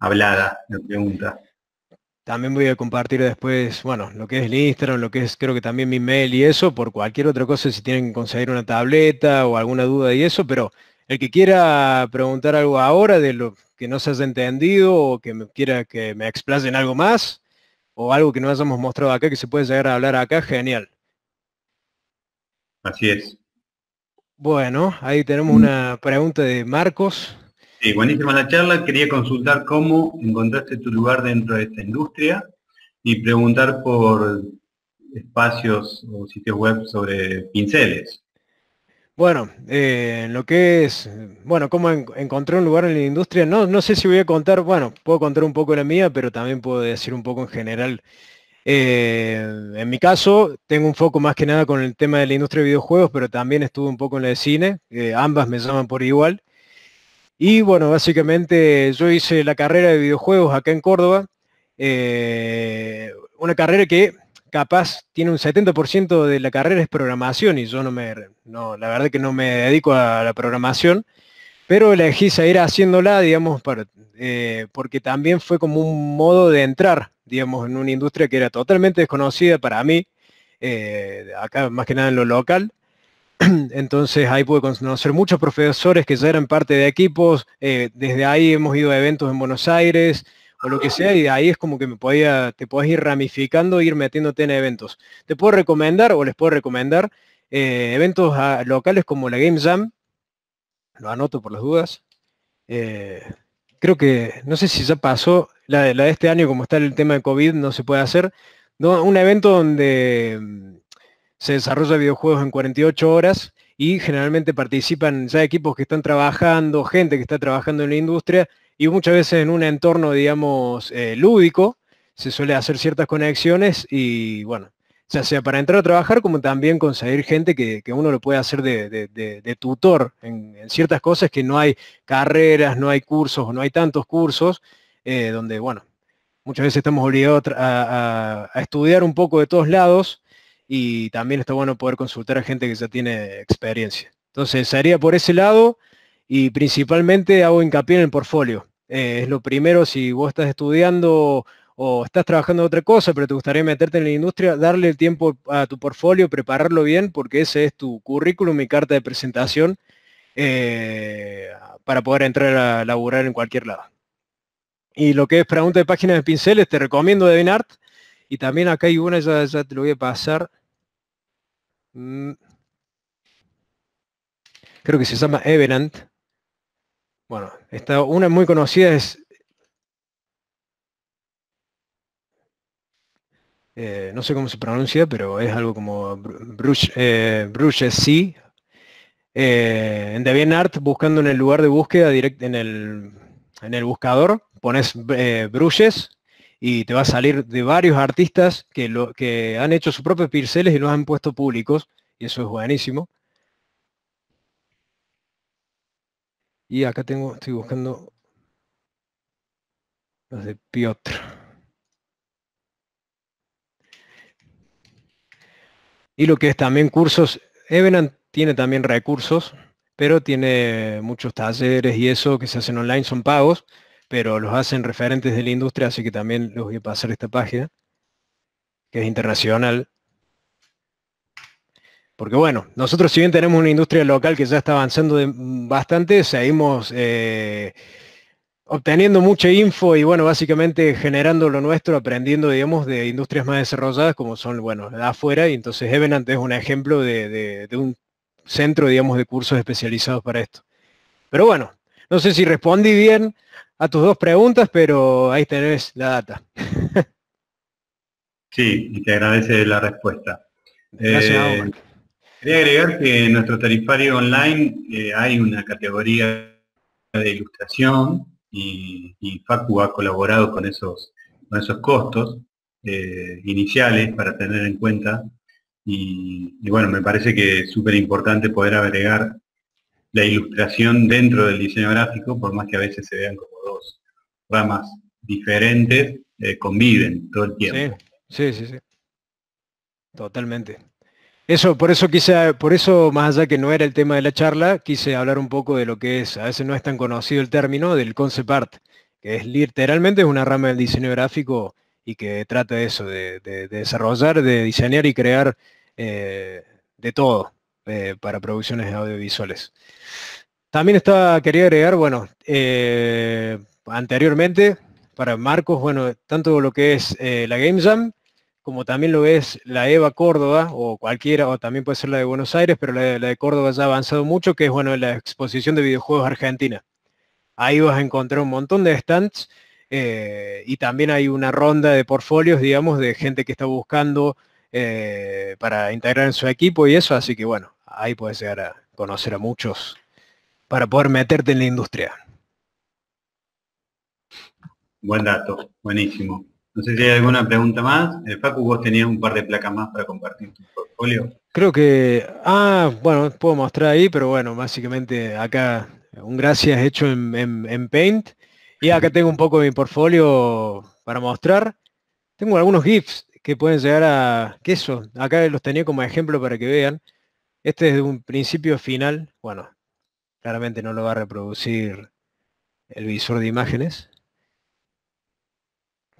hablada la pregunta. También voy a compartir después, bueno, lo que es el Instagram, lo que es, creo que también mi mail y eso, por cualquier otra cosa, si tienen que conseguir una tableta o alguna duda y eso, pero el que quiera preguntar algo ahora de lo que no se haya entendido o que me quiera que me explayen algo más o algo que no hayamos mostrado acá, que se puede llegar a hablar acá, genial. Así es. Bueno, ahí tenemos una pregunta de Marcos. Sí, buenísima la charla. Quería consultar cómo encontraste tu lugar dentro de esta industria y preguntar por espacios o sitios web sobre pinceles. Bueno, eh, lo que es, bueno, cómo en, encontré un lugar en la industria, no, no sé si voy a contar, bueno, puedo contar un poco la mía, pero también puedo decir un poco en general. Eh, en mi caso, tengo un foco más que nada con el tema de la industria de videojuegos, pero también estuve un poco en la de cine, eh, ambas me llaman por igual. Y bueno, básicamente yo hice la carrera de videojuegos acá en Córdoba, eh, una carrera que capaz tiene un setenta por ciento de la carrera es programación y yo no me, no, la verdad que no me dedico a la programación, pero elegí seguir haciéndola, digamos, para, eh, porque también fue como un modo de entrar, digamos, en una industria que era totalmente desconocida para mí, eh, acá más que nada en lo local. Entonces ahí pude conocer muchos profesores que ya eran parte de equipos, eh, desde ahí hemos ido a eventos en Buenos Aires o lo que sea, y de ahí es como que me podía, te podés ir ramificando e ir metiéndote en eventos. Te puedo recomendar, o les puedo recomendar, eh, eventos a, locales como la Game Jam, lo anoto por las dudas, eh, creo que, no sé si ya pasó, la de, la de este año, como está el tema de COVID, no se puede hacer, no, un evento donde se desarrolla videojuegos en cuarenta y ocho horas y generalmente participan ya equipos que están trabajando, gente que está trabajando en la industria y muchas veces en un entorno, digamos, eh, lúdico, se suele hacer ciertas conexiones y, bueno, ya sea para entrar a trabajar como también conseguir gente que, que uno lo puede hacer de, de, de, de tutor en, en ciertas cosas que no hay carreras, no hay cursos o no hay tantos cursos, eh, donde, bueno, muchas veces estamos obligados a, a, a estudiar un poco de todos lados. Y también está bueno poder consultar a gente que ya tiene experiencia. Entonces, sería por ese lado y principalmente hago hincapié en el portfolio. Eh, es lo primero, si vos estás estudiando o estás trabajando en otra cosa, pero te gustaría meterte en la industria, darle el tiempo a tu portfolio, prepararlo bien, porque ese es tu currículum y carta de presentación eh, para poder entrar a laburar en cualquier lado. Y lo que es pregunta de páginas de pinceles, te recomiendo DeviantArt. Y también acá hay una, ya, ya te lo voy a pasar. Creo que se llama Everand. Bueno, esta una muy conocida es... Eh, no sé cómo se pronuncia, pero es algo como Brush, eh, Brush C. Eh, en DeviantArt, buscando en el lugar de búsqueda, direct, en, el, en el buscador, pones eh, Brushes y te va a salir de varios artistas que, lo, que han hecho sus propios pinceles y los han puesto públicos, y eso es buenísimo. Y acá tengo, estoy buscando los de Piotr. Y lo que es también cursos, Evenan tiene también recursos, pero tiene muchos talleres y eso que se hacen online, son pagos, pero los hacen referentes de la industria, así que también les voy a pasar esta página, que es internacional. Porque bueno, nosotros si bien tenemos una industria local que ya está avanzando de, bastante, seguimos eh, obteniendo mucha info y bueno, básicamente generando lo nuestro, aprendiendo, digamos, de industrias más desarrolladas como son, bueno, afuera, y entonces Everand es un ejemplo de, de, de un centro, digamos, de cursos especializados para esto. Pero bueno, no sé si respondí bien a tus dos preguntas, pero ahí tenés la data. Sí, y te agradece la respuesta. Gracias, eh, Omar. Quería agregar que en nuestro tarifario online eh, hay una categoría de ilustración y, y Facu ha colaborado con esos, con esos costos eh, iniciales para tener en cuenta. Y, y bueno, me parece que es súper importante poder agregar la ilustración dentro del diseño gráfico, por más que a veces se vean como dos ramas diferentes, eh, conviven todo el tiempo. Sí, sí, sí, sí. Totalmente. Eso, por eso quise, por eso, más allá que no era el tema de la charla, quise hablar un poco de lo que es, a veces no es tan conocido el término, del concept art, que es literalmente es una rama del diseño gráfico y que trata de eso, de, de, de desarrollar, de diseñar y crear eh, de todo eh, para producciones audiovisuales. También estaba, quería agregar, bueno, eh, anteriormente, para Marcos, bueno, tanto lo que es eh, la Game Jam, como también lo es la EVA Córdoba, o cualquiera, o también puede ser la de Buenos Aires, pero la de, la de Córdoba ya ha avanzado mucho, que es bueno la exposición de videojuegos argentina. Ahí vas a encontrar un montón de stands, eh, y también hay una ronda de portfolios, digamos, de gente que está buscando eh, para integrar en su equipo y eso, así que bueno, ahí puedes llegar a conocer a muchos para poder meterte en la industria. Buen dato, buenísimo. No sé si hay alguna pregunta más. Eh, Facu, vos tenías un par de placas más para compartir tu portfolio. Creo que... Ah, bueno, puedo mostrar ahí, pero bueno, básicamente acá un gracias hecho en, en, en Paint. Y acá tengo un poco de mi portfolio para mostrar. Tengo algunos GIFs que pueden llegar a... ¿Qué es eso? Acá los tenía como ejemplo para que vean. Este es de un principio final. Bueno, claramente no lo va a reproducir el visor de imágenes.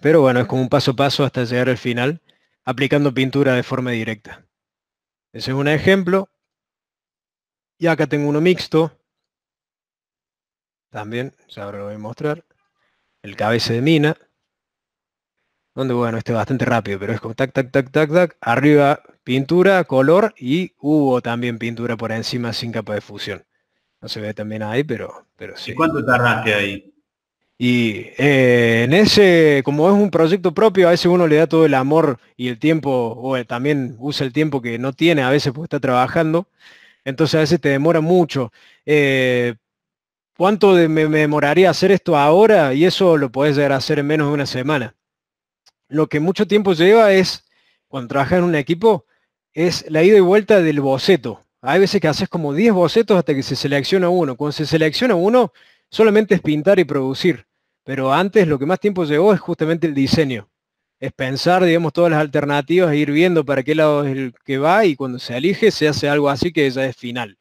Pero bueno, es como un paso a paso hasta llegar al final, aplicando pintura de forma directa. Ese es un ejemplo. Y acá tengo uno mixto. También, ya ahora lo voy a mostrar. El cabeza de mina. Donde, bueno, este es bastante rápido, pero es como tac, tac, tac, tac, tac. Arriba pintura, color y hubo también pintura por encima sin capa de fusión. No se ve también ahí, pero, pero sí. ¿Y cuánto tardaste ahí? Y eh, en ese, como es un proyecto propio, a veces uno le da todo el amor y el tiempo, o el, también usa el tiempo que no tiene, a veces porque está trabajando, entonces a veces te demora mucho. Eh, ¿Cuánto de, me, me demoraría hacer esto ahora? Y eso lo podés llegar a hacer en menos de una semana. Lo que mucho tiempo lleva es, cuando trabajas en un equipo, es la ida y vuelta del boceto. Hay veces que haces como diez bocetos hasta que se selecciona uno. Cuando se selecciona uno, solamente es pintar y producir. Pero antes lo que más tiempo llevó es justamente el diseño. Es pensar, digamos, todas las alternativas e ir viendo para qué lado es el que va y cuando se elige se hace algo así que ya es final.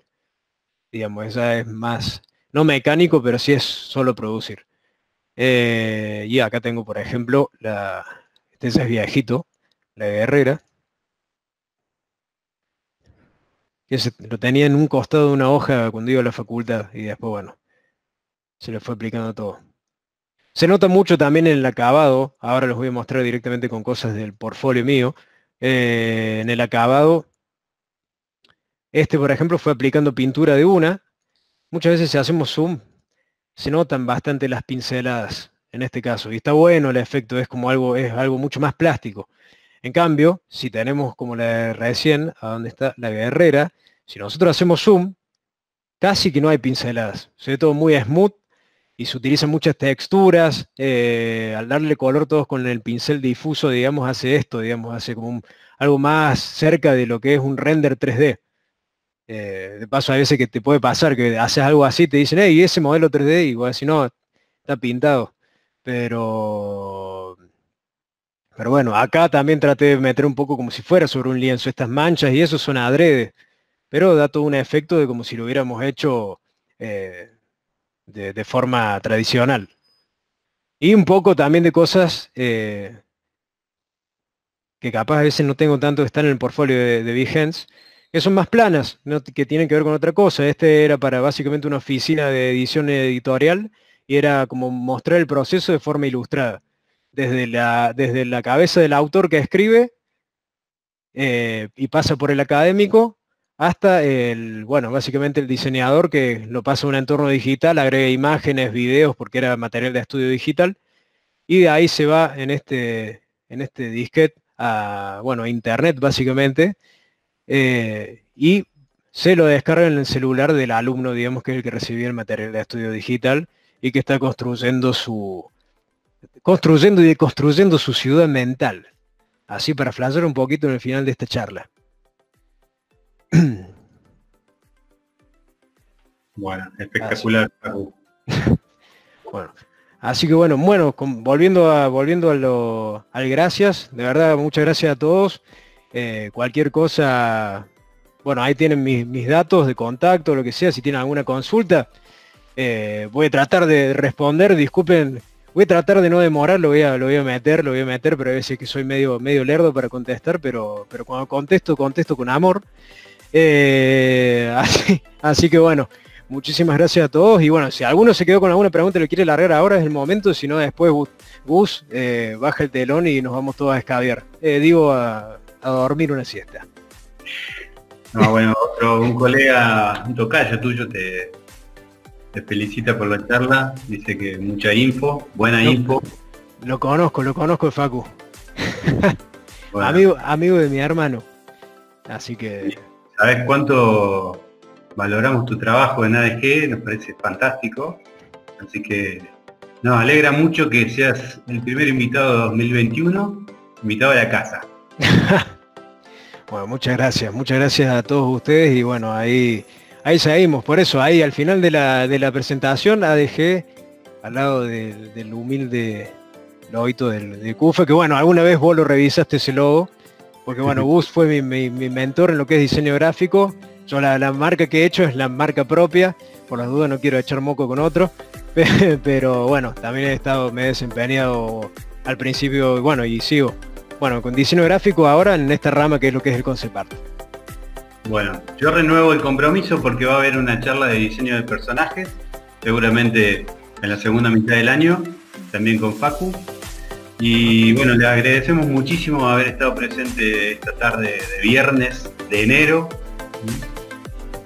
Digamos, esa es más, no mecánico, pero sí es solo producir. Eh, y acá tengo, por ejemplo, la, este es viejito, la guerrera. Ese lo tenía en un costado de una hoja cuando iba a la facultad y después, bueno, se le fue aplicando todo. Se nota mucho también en el acabado, ahora los voy a mostrar directamente con cosas del portfolio mío, eh, en el acabado, este por ejemplo fue aplicando pintura de una, muchas veces si hacemos zoom, se notan bastante las pinceladas, en este caso, y está bueno el efecto, es como algo, es algo mucho más plástico. En cambio, si tenemos como la de recién, a donde está la guerrera, si nosotros hacemos zoom, casi que no hay pinceladas, se ve todo muy smooth, y se utilizan muchas texturas, eh, al darle color todos con el pincel difuso, digamos, hace esto, digamos, hace como un, algo más cerca de lo que es un render tres D. Eh, de paso, a veces que te puede pasar que haces algo así, te dicen, hey, ese modelo tres D, y vos decís, no, está pintado. Pero, pero bueno, acá también traté de meter un poco como si fuera sobre un lienzo, estas manchas y eso son adrede. pero da todo un efecto de como si lo hubiéramos hecho eh, de, de forma tradicional. Y un poco también de cosas eh, que capaz a veces no tengo tanto que están en el portfolio de, de Behance, que son más planas, ¿no? Que tienen que ver con otra cosa. Este era para básicamente una oficina de edición editorial y era como mostrar el proceso de forma ilustrada. Desde la, desde la cabeza del autor que escribe eh, y pasa por el académico hasta el, bueno, básicamente el diseñador que lo pasa a un entorno digital, agrega imágenes, videos, porque era material de estudio digital, y de ahí se va en este, en este disquete a, bueno, a internet básicamente, eh, y se lo descarga en el celular del alumno, digamos, que es el que recibía el material de estudio digital y que está construyendo su... construyendo y construyendo su ciudad mental. Así para flashear un poquito en el final de esta charla. Bueno, espectacular. Así. Bueno, así que bueno, bueno, con, volviendo a volviendo a lo, al gracias, de verdad, muchas gracias a todos. Eh, cualquier cosa, bueno, ahí tienen mis, mis datos de contacto, lo que sea, si tienen alguna consulta, eh, voy a tratar de responder, disculpen. Voy a tratar de no demorar, lo voy a, lo voy a meter, lo voy a meter, pero a veces que soy medio, medio lerdo para contestar, pero, pero cuando contesto, contesto con amor. Eh, así, así que bueno, muchísimas gracias a todos. Y bueno, si alguno se quedó con alguna pregunta y lo quiere largar ahora es el momento, si no después Gus eh, baja el telón y nos vamos todos a escabiar. Eh, digo, a, a dormir una siesta. No, bueno, otro, un colega, un tocayo tuyo te... te felicita por la charla, dice que mucha info, buena lo, info. Lo conozco, lo conozco Facu. Bueno. Amigo, amigo de mi hermano. Así que... ¿Sabes cuánto valoramos tu trabajo en A D G? Nos parece fantástico. Así que nos alegra mucho que seas el primer invitado de dos mil veintiuno, invitado a la casa. Bueno, muchas gracias, muchas gracias a todos ustedes y bueno, ahí... Ahí seguimos, por eso, ahí al final de la, de la presentación, A D G, al lado del, del humilde loguito del, del Kufa, que bueno, alguna vez vos lo revisaste ese logo, porque bueno, Gus fue mi, mi, mi mentor en lo que es diseño gráfico, yo la, la marca que he hecho es la marca propia, por las dudas no quiero echar moco con otro, pero bueno, también he estado, me he desempeñado al principio, bueno, y sigo, bueno, con diseño gráfico ahora en esta rama que es lo que es el concept art. Bueno, yo renuevo el compromiso porque va a haber una charla de diseño de personajes, seguramente en la segunda mitad del año, también con Facu. Y bueno, le agradecemos muchísimo haber estado presente esta tarde de viernes de enero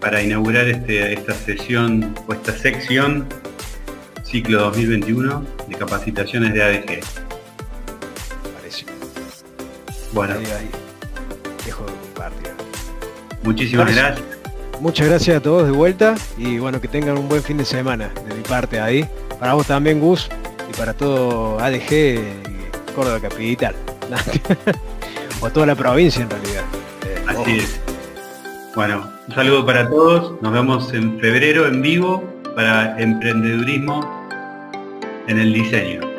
para inaugurar este, esta sesión o esta sección ciclo dos mil veintiuno de capacitaciones de A D G. Parece. Bueno. Ahí, ahí. Dejo de compartir. Muchísimas gracias. gracias. Muchas gracias a todos de vuelta y bueno, que tengan un buen fin de semana de mi parte ahí. Para vos también, Gus, y para todo A D G Córdoba Capital. O toda la provincia en realidad. Eh, Así ojo. es. Bueno, un saludo para todos. Nos vemos en febrero en vivo para emprendedurismo en el diseño.